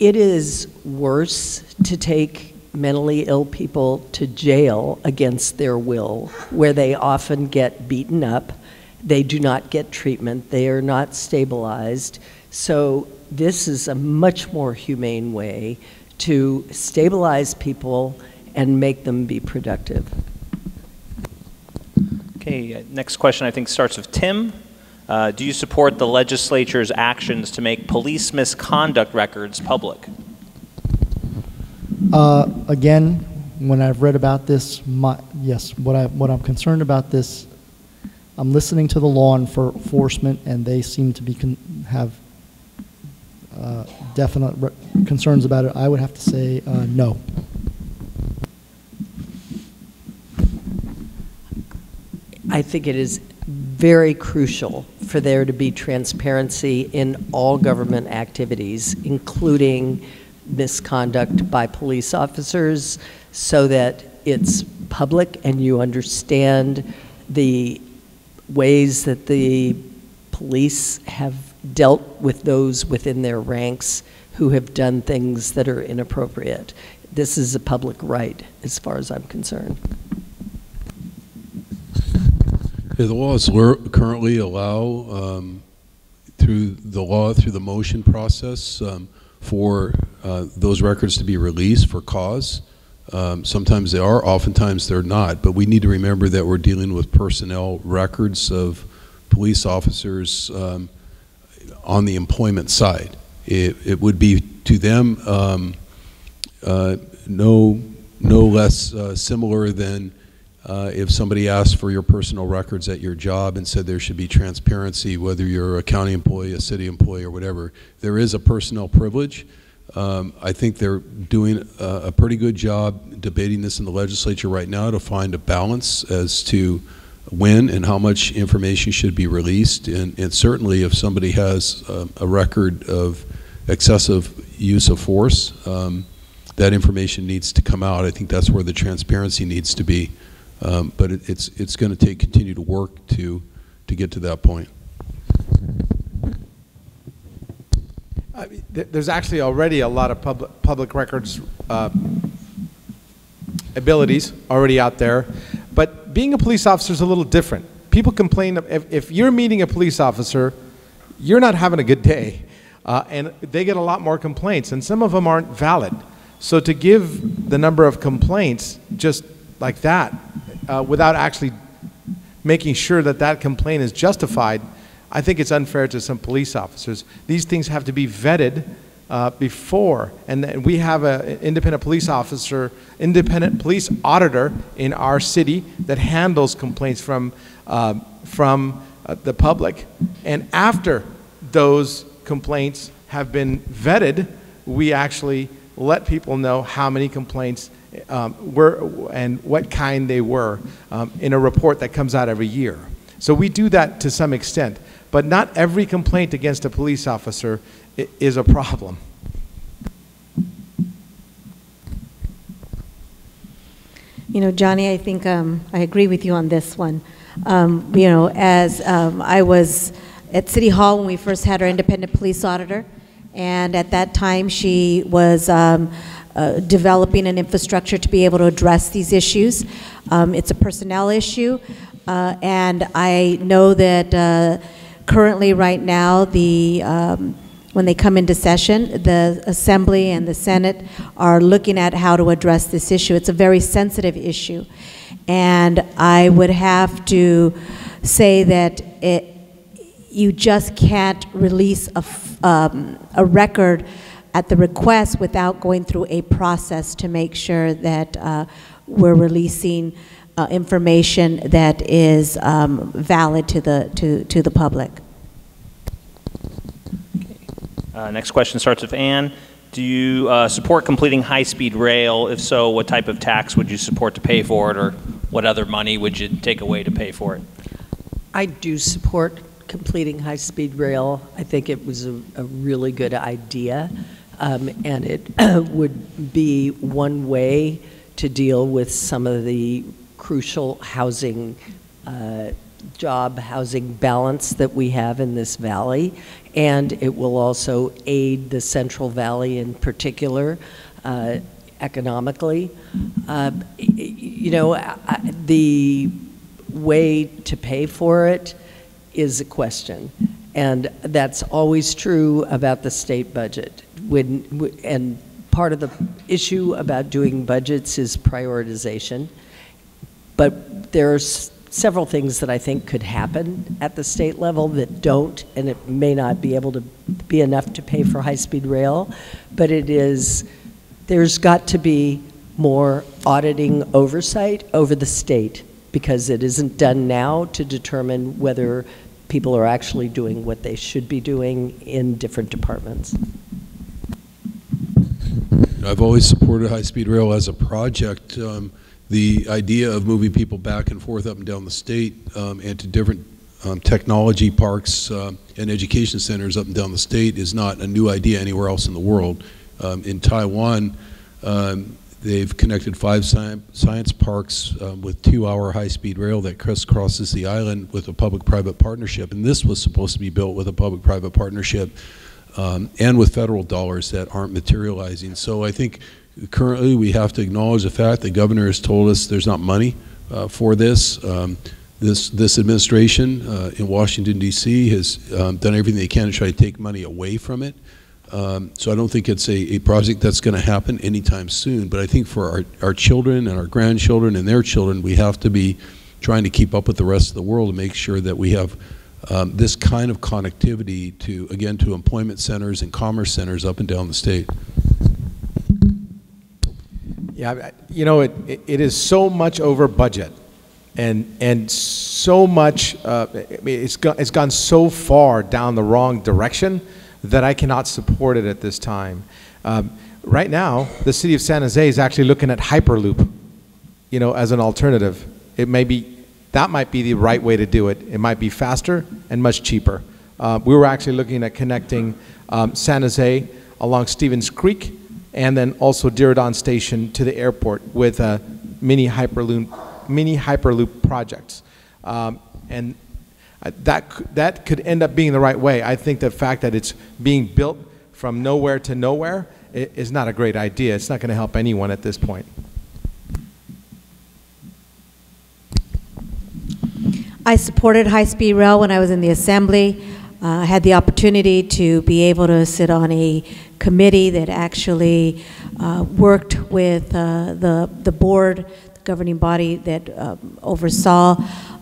It is worse to take mentally ill people to jail against their will, where they often get beaten up. They do not get treatment, they are not stabilized. So this is a much more humane way to stabilize people and make them be productive. Okay, next question I think starts with Tim. Uh, do you support the legislature's actions to make police misconduct records public? Uh, again, when I've read about this, my, yes, what, I, what I'm concerned about this, I'm listening to the law enforcement, and they seem to be con have uh, definite re concerns about it. I would have to say uh, no. I think it is very crucial for there to be transparency in all government activities, including misconduct by police officers, so that it's public and you understand the ways that the police have dealt with those within their ranks who have done things that are inappropriate. This is a public right, as far as I'm concerned. Yeah, the laws currently allow, um, through the law, through the motion process, um, for uh, those records to be released for cause. Um, sometimes they are, oftentimes they're not, but we need to remember that we're dealing with personnel records of police officers um, on the employment side. It, it would be to them um, uh, no, no less uh, similar than uh, if somebody asked for your personal records at your job and said there should be transparency, whether you're a county employee, a city employee, or whatever. There is a personnel privilege. Um, I think they're doing a, a pretty good job debating this in the legislature right now to find a balance as to when and how much information should be released. And, and certainly if somebody has a, a record of excessive use of force, um, that information needs to come out. I think that's where the transparency needs to be. Um, but it, it's, it's going to take continued work to, to get to that point. I mean, there's actually already a lot of public, public records uh, abilities already out there, but being a police officer is a little different. People complain, if, if you're meeting a police officer, you're not having a good day, uh, and they get a lot more complaints, and some of them aren't valid. So to give the number of complaints just like that, uh, without actually making sure that that complaint is justified, I think it's unfair to some police officers. These things have to be vetted uh, before. And then we have an independent police officer, independent police auditor in our city that handles complaints from, uh, from uh, the public. And after those complaints have been vetted, we actually let people know how many complaints um, were and what kind they were um, in a report that comes out every year. So we do that to some extent, but not every complaint against a police officer is a problem. You know, Johnny, I think um, I agree with you on this one. Um, you know, as um, I was at City Hall when we first had our independent police auditor, and at that time she was um, uh, developing an infrastructure to be able to address these issues. Um, it's a personnel issue, uh, and I know that uh, currently right now the um, when they come into session, the Assembly and the Senate are looking at how to address this issue. It's a very sensitive issue, and I would have to say that it, you just can't release a, um, a record at the request without going through a process to make sure that uh, we're releasing uh, information that is um, valid to the, to, to the public. Uh, next question starts with Ann. Do you uh, support completing high-speed rail? If so, what type of tax would you support to pay for it, or what other money would you take away to pay for it? I do support completing high-speed rail. I think it was a, a really good idea, um, and it would be one way to deal with some of the crucial housing uh, job housing balance that we have in this valley, and it will also aid the Central Valley in particular uh, economically. Uh, you know, I, the way to pay for it is a question, and that's always true about the state budget. When, and part of the issue about doing budgets is prioritization, but there's several things that I think could happen at the state level that don't, and it may not be able to be enough to pay for high-speed rail, but it is, there's got to be more auditing oversight over the state, because it isn't done now to determine whether people are actually doing what they should be doing in different departments. I've always supported high-speed rail as a project. Um, The idea of moving people back and forth up and down the state um, and to different um, technology parks uh, and education centers up and down the state is not a new idea anywhere else in the world. Um, in Taiwan, um, they've connected five sci science parks um, with two-hour high-speed rail that crisscrosses the island with a public-private partnership. And this was supposed to be built with a public-private partnership um, and with federal dollars that aren't materializing. So I think currently, we have to acknowledge the fact the governor has told us there's not money uh, for this. Um, this this administration uh, in Washington, D C has um, done everything they can to try to take money away from it. Um, so I don't think it's a, a project that's going to happen anytime soon. But I think for our, our children and our grandchildren and their children, we have to be trying to keep up with the rest of the world and make sure that we have um, this kind of connectivity to, again, to employment centers and commerce centers up and down the state. Yeah, you know, it, it is so much over budget, and and so much, uh, it's, go, it's gone so far down the wrong direction that I cannot support it at this time. Um, right now, the city of San Jose is actually looking at Hyperloop, you know, as an alternative. It may be, that might be the right way to do it. It might be faster and much cheaper. Uh, we were actually looking at connecting um, San Jose along Stevens Creek and then also Diridon Station to the airport with a mini Hyperloop, mini Hyperloop projects. Um, and that, that could end up being the right way. I think the fact that it's being built from nowhere to nowhere is not a great idea. It's not going to help anyone at this point. I supported high-speed rail when I was in the Assembly. Uh, I had the opportunity to be able to sit on a committee that actually uh, worked with uh, the, the board, the governing body that um, oversaw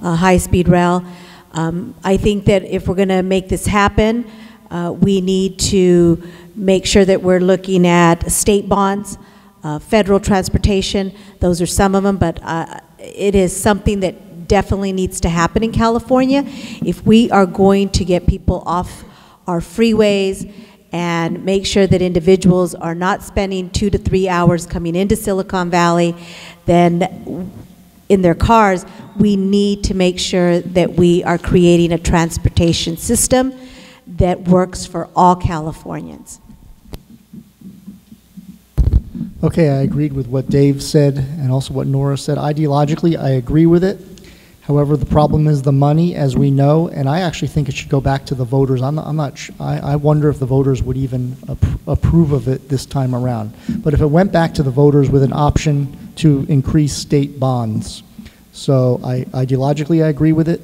uh, high-speed rail. Um, I think that if we're going to make this happen, uh, we need to make sure that we're looking at state bonds, uh, federal transportation. Those are some of them, but uh, it is something that definitely needs to happen in California if we are going to get people off our freeways and make sure that individuals are not spending two to three hours coming into Silicon Valley, then in their cars. We need to make sure that we are creating a transportation system that works for all Californians. Okay, I agreed with what Dave said and also what Nora said. Ideologically, I agree with it. However, the problem is the money, as we know, and I actually think it should go back to the voters. I'm not, I'm not sh I, I wonder if the voters would even ap- approve of it this time around. But if it went back to the voters with an option to increase state bonds. So I, ideologically, I agree with it.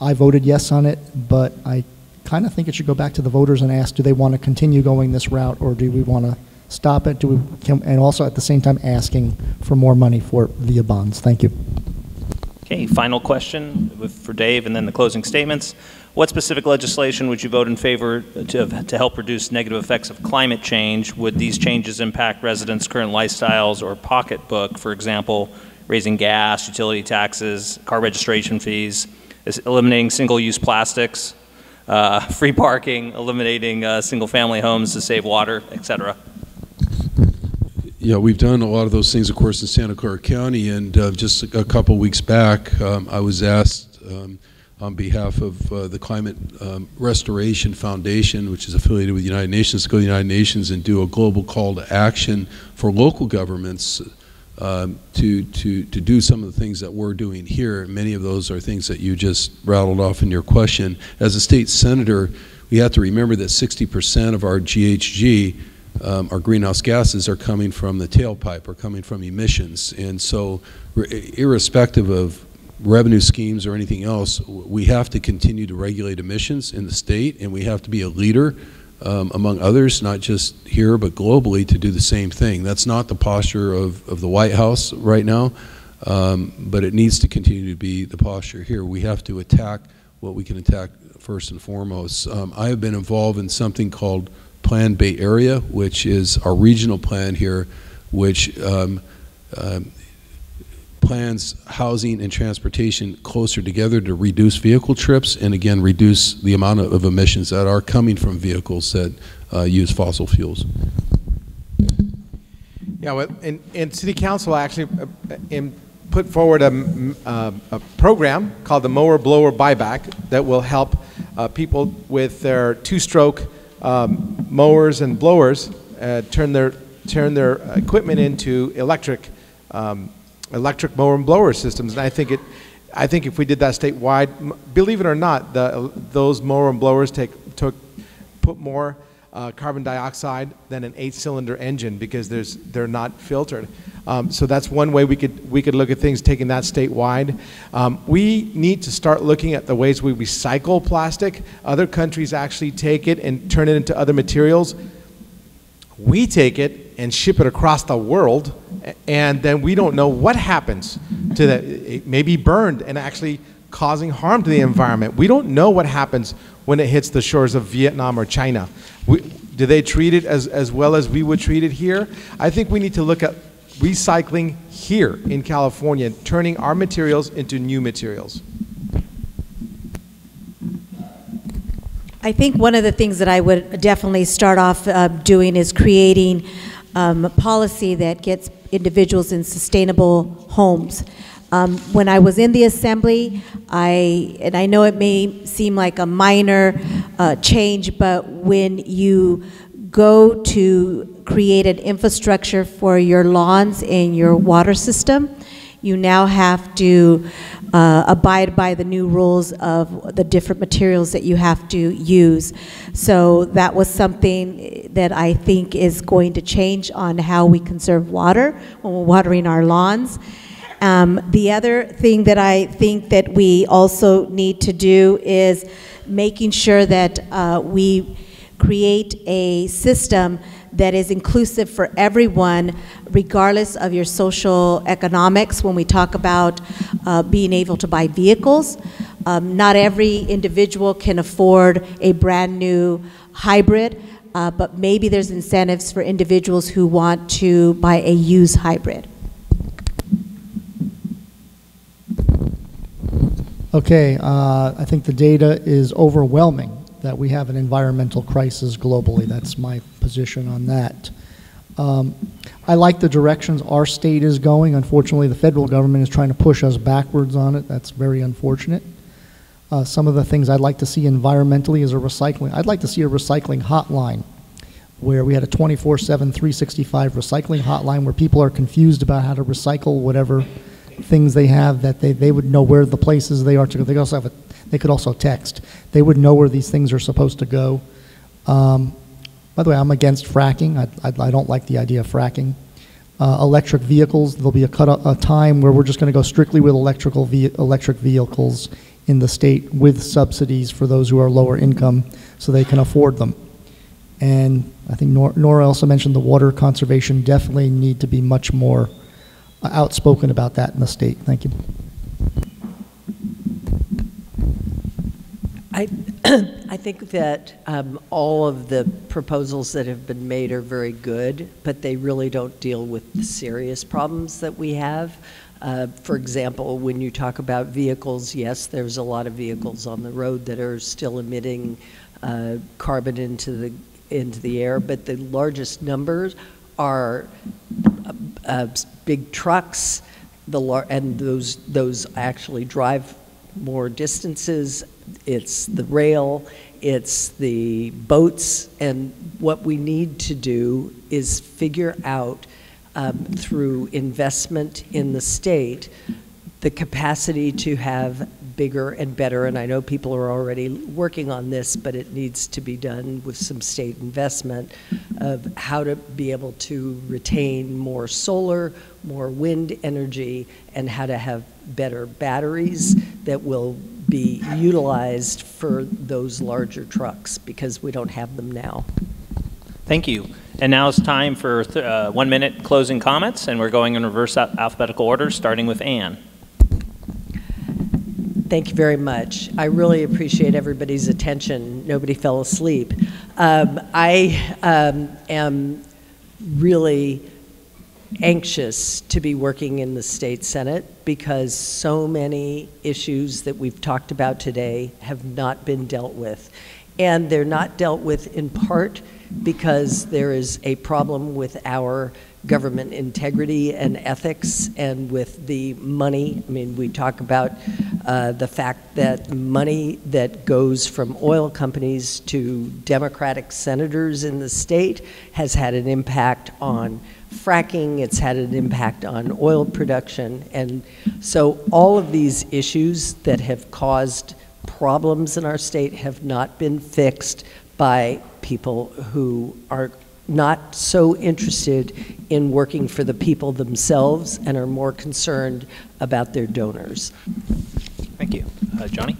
I voted yes on it, but I kind of think it should go back to the voters and ask, do they want to continue going this route, or do we want to stop it? Do we can, and also at the same time asking for more money for via bonds. Thank you. Okay, final question with, for Dave, and then the closing statements. What specific legislation would you vote in favor to, to help reduce negative effects of climate change? Would these changes impact residents' current lifestyles or pocketbook, for example, raising gas, utility taxes, car registration fees, eliminating single-use plastics, uh, free parking, eliminating uh, single-family homes to save water, et cetera? Yeah, we've done a lot of those things, of course, in Santa Clara County, and uh, just a couple weeks back, um, I was asked um, on behalf of uh, the Climate um, Restoration Foundation, which is affiliated with the United Nations, to go to the United Nations and do a global call to action for local governments um, to, to, to do some of the things that we're doing here. Many of those are things that you just rattled off in your question. As a state senator, we have to remember that sixty percent of our G H G, Um, our greenhouse gases, are coming from the tailpipe, are coming from emissions. And so irrespective of revenue schemes or anything else, we have to continue to regulate emissions in the state, and we have to be a leader um, among others, not just here but globally, to do the same thing. That's not the posture of, of the White House right now, um, but it needs to continue to be the posture here. We have to attack what we can attack first and foremost. Um, I have been involved in something called Plan Bay Area, which is our regional plan here, which um, uh, plans housing and transportation closer together to reduce vehicle trips and, again, reduce the amount of emissions that are coming from vehicles that uh, use fossil fuels. Yeah, well, and, and City Council actually uh, in put forward a, uh, a program called the Mower Blower Buyback that will help uh, people with their two-stroke Um, mowers and blowers uh, turn their turn their equipment into electric um, electric mower and blower systems. And I think it I think if we did that statewide, believe it or not, the, those mower and blowers take took put more uh, carbon dioxide than an eight-cylinder engine because there's they're not filtered. Um, so that's one way we could we could look at things, taking that statewide. Um, we need to start looking at the ways we recycle plastic. Other countries actually take it and turn it into other materials. We take it and ship it across the world, and then we don't know what happens to that. It may be burned and actually causing harm to the environment. We don't know what happens when it hits the shores of Vietnam or China. We, do they treat it as, as well as we would treat it here? I think we need to look at recycling here in California, turning our materials into new materials. I think one of the things that I would definitely start off uh, doing is creating um, a policy that gets individuals in sustainable homes. Um, when I was in the assembly, I, and I know it may seem like a minor uh, change, but when you go to create an infrastructure for your lawns and your water system, you now have to uh, abide by the new rules of the different materials that you have to use. So that was something that I think is going to change on how we conserve water when we're watering our lawns. Um, the other thing that I think that we also need to do is making sure that uh, we create a system that is inclusive for everyone, regardless of your social economics. When we talk about uh, being able to buy vehicles, um, not every individual can afford a brand new hybrid. uh, but maybe there's incentives for individuals who want to buy a used hybrid. Okay, uh, I think the data is overwhelming that we have an environmental crisis globally. That's my position on that. Um, I like the directions our state is going. Unfortunately, the federal government is trying to push us backwards on it. That's very unfortunate. Uh, some of the things I'd like to see environmentally is a recycling. I'd like to see a recycling hotline where we had a twenty-four seven, three sixty-five recycling hotline where people are confused about how to recycle whatever things they have, that they, they would know where the places they are to go. They, also have a, they could also text. They would know where these things are supposed to go. Um, by the way, I'm against fracking. I, I, I don't like the idea of fracking. Uh, electric vehicles, there'll be a, cut, a time where we're just gonna go strictly with electrical ve electric vehicles in the state with subsidies for those who are lower income so they can afford them. And I think Nora, Nora also mentioned the water conservation definitely need to be much more outspoken about that in the state. Thank you. I, I think that um, all of the proposals that have been made are very good, but they really don't deal with the serious problems that we have. Uh, for example, when you talk about vehicles, yes, there's a lot of vehicles on the road that are still emitting uh, carbon into the, into the air, but the largest numbers are uh, uh, big trucks, the lar and those, those actually drive more distances. It's the rail, it's the boats, and what we need to do is figure out um, through investment in the state the capacity to have bigger and better, and I know people are already working on this, but it needs to be done with some state investment of how to be able to retain more solar, more wind energy, and how to have better batteries that will be utilized for those larger trucks, because we don't have them now. Thank you. And now it's time for uh, one minute closing comments, and we're going in reverse alphabetical order, starting with Ann. Thank you very much. I really appreciate everybody's attention. Nobody fell asleep. Um, I um, am really anxious to be working in the state Senate because so many issues that we've talked about today have not been dealt with. And they're not dealt with in part because there is a problem with our government integrity and ethics and with the money. I mean, we talk about uh, the fact that money that goes from oil companies to Democratic senators in the state has had an impact on fracking, it's had an impact on oil production. And so all of these issues that have caused problems in our state have not been fixed by people who are not so interested in working for the people themselves and are more concerned about their donors. Thank you. Uh, Johnny?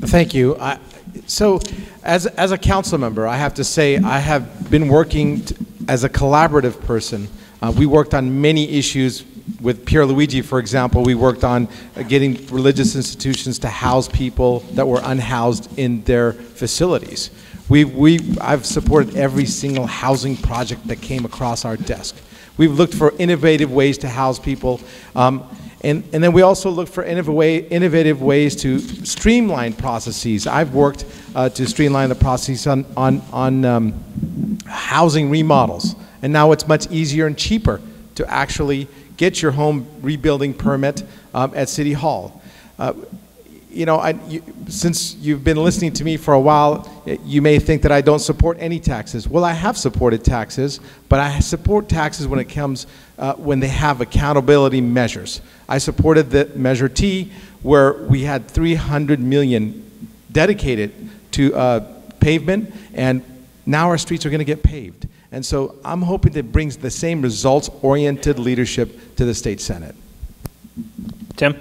Thank you. I, so as, as a council member, I have to say I have been working t as a collaborative person. Uh, we worked on many issues. With Pierluigi, for example, we worked on getting religious institutions to house people that were unhoused in their facilities. We, we, I've supported every single housing project that came across our desk. We've looked for innovative ways to house people, um, and, and then we also look for innovative ways to streamline processes. I've worked uh, to streamline the processes on, on, on um, housing remodels, and now it's much easier and cheaper to actually get your home rebuilding permit um, at City Hall. Uh, you know, I, you, since you've been listening to me for a while, you may think that I don't support any taxes. Well, I have supported taxes, but I support taxes when it comes, uh, when they have accountability measures. I supported the Measure T, where we had three hundred million dedicated to uh, pavement, and now our streets are gonna get paved. And so I'm hoping that brings the same results-oriented leadership to the state Senate. Tim?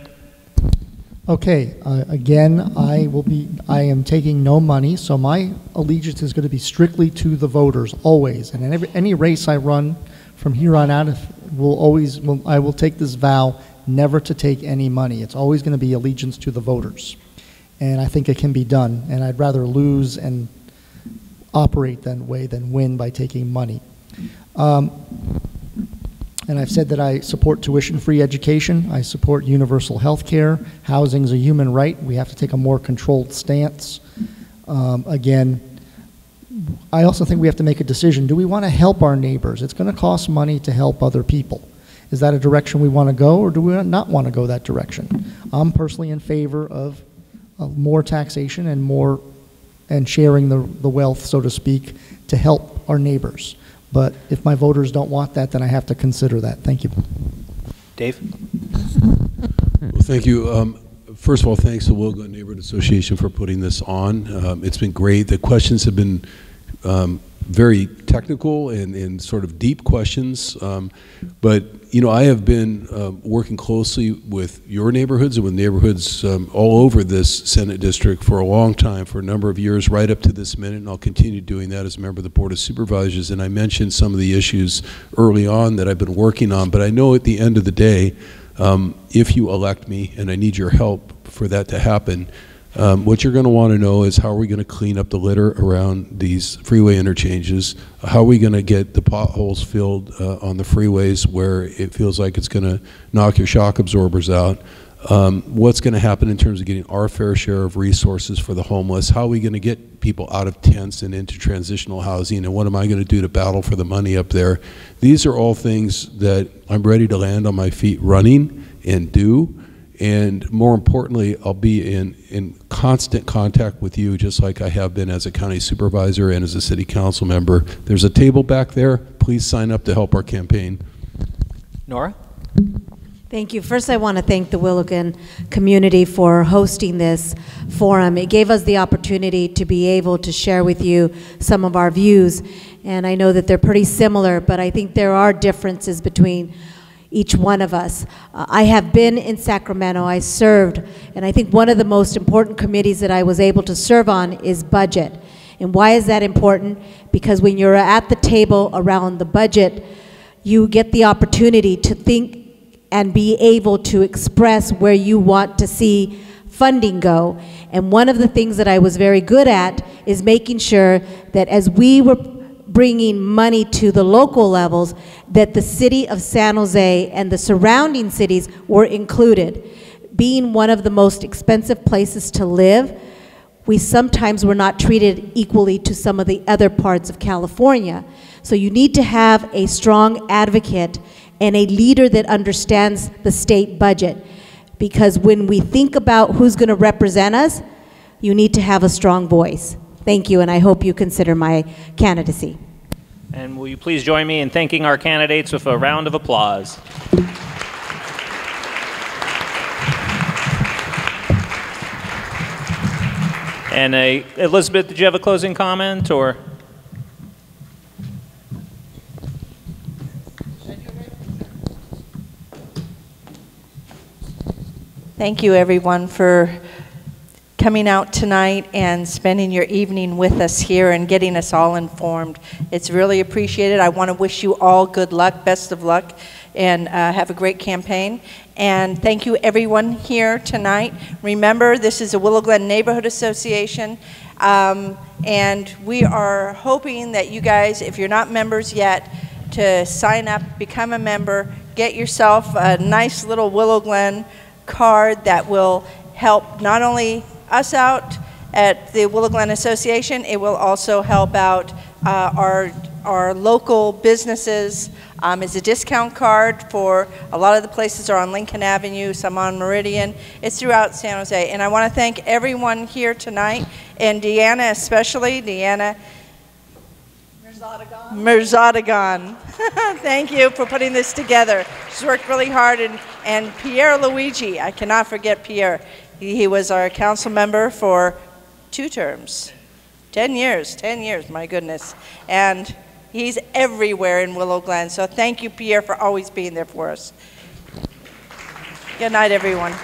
Okay, uh, again, I will be, I am taking no money, so my allegiance is gonna be strictly to the voters, always. And in every, any race I run from here on out, will always, will, I will take this vow never to take any money. It's always gonna be allegiance to the voters. and I think it can be done. And I'd rather lose and operate that way than win by taking money. Um, and I've said that I support tuition-free education. I support universal health care. Housing is a human right. We have to take a more controlled stance. Um, again, I also think we have to make a decision. Do we want to help our neighbors? It's going to cost money to help other people. Is that a direction we want to go, or do we not want to go that direction? I'm personally in favor of uh, more taxation and more and sharing the, the wealth, so to speak, to help our neighbors. But if my voters don't want that, then I have to consider that. Thank you. Dave? Well, thank you. Um, first of all, thanks to Will Glenn Neighborhood Association for putting this on. Um, it's been great. The questions have been um, very technical and, and sort of deep questions. Um, but, you know, I have been uh, working closely with your neighborhoods and with neighborhoods um, all over this Senate district for a long time, for a number of years, right up to this minute, and I'll continue doing that as a member of the Board of Supervisors. And I mentioned some of the issues early on that I've been working on, but I know at the end of the day, um, if you elect me, and I need your help for that to happen, Um, what you're going to want to know is how are we going to clean up the litter around these freeway interchanges? How are we going to get the potholes filled uh, on the freeways where it feels like it's going to knock your shock absorbers out? Um, what's going to happen in terms of getting our fair share of resources for the homeless? How are we going to get people out of tents and into transitional housing? And what am I going to do to battle for the money up there? These are all things that I'm ready to land on my feet running and do. And more importantly, I'll be in, in constant contact with you, just like I have been as a county supervisor and as a city council member. There's a table back there. Please sign up to help our campaign. Nora? Thank you. First, I want to thank the Willow Glen community for hosting this forum. It gave us the opportunity to be able to share with you some of our views. And I know that they're pretty similar, but I think there are differences between each one of us. Uh, I have been in Sacramento, I served, and I think one of the most important committees that I was able to serve on is budget. And why is that important? Because when you're at the table around the budget, you get the opportunity to think and be able to express where you want to see funding go. And one of the things that I was very good at is making sure that as we were bringing money to the local levels, that the city of San Jose and the surrounding cities were included. Being one of the most expensive places to live, we sometimes were not treated equally to some of the other parts of California. So you need to have a strong advocate and a leader that understands the state budget. Because when we think about who's going to represent us, you need to have a strong voice. Thank you, and I hope you consider my candidacy. And will you please join me in thanking our candidates with a round of applause? And uh, Elizabeth, did you have a closing comment, or? Thank you, everyone, for coming out tonight and spending your evening with us here and getting us all informed. It's really appreciated. I want to wish you all good luck, best of luck, and uh, have a great campaign. And thank you everyone here tonight. Remember, this is a Willow Glen Neighborhood Association, um, and we are hoping that you guys, if you're not members yet, to sign up, become a member, get yourself a nice little Willow Glen card that will help not only us out at the Willow Glen Association, it will also help out uh, our, our local businesses. Um, it's a discount card for a lot of the places are on Lincoln Avenue, some on Meridian. It's throughout San Jose. And I want to thank everyone here tonight, and Deanna especially, Deanna Mirzodagon. Thank you for putting this together. She's worked really hard, and, and Pierluigi, I cannot forget Pierre. He was our council member for two terms, ten years, ten years, my goodness. And he's everywhere in Willow Glen. So thank you, Pierre, for always being there for us. Good night, everyone.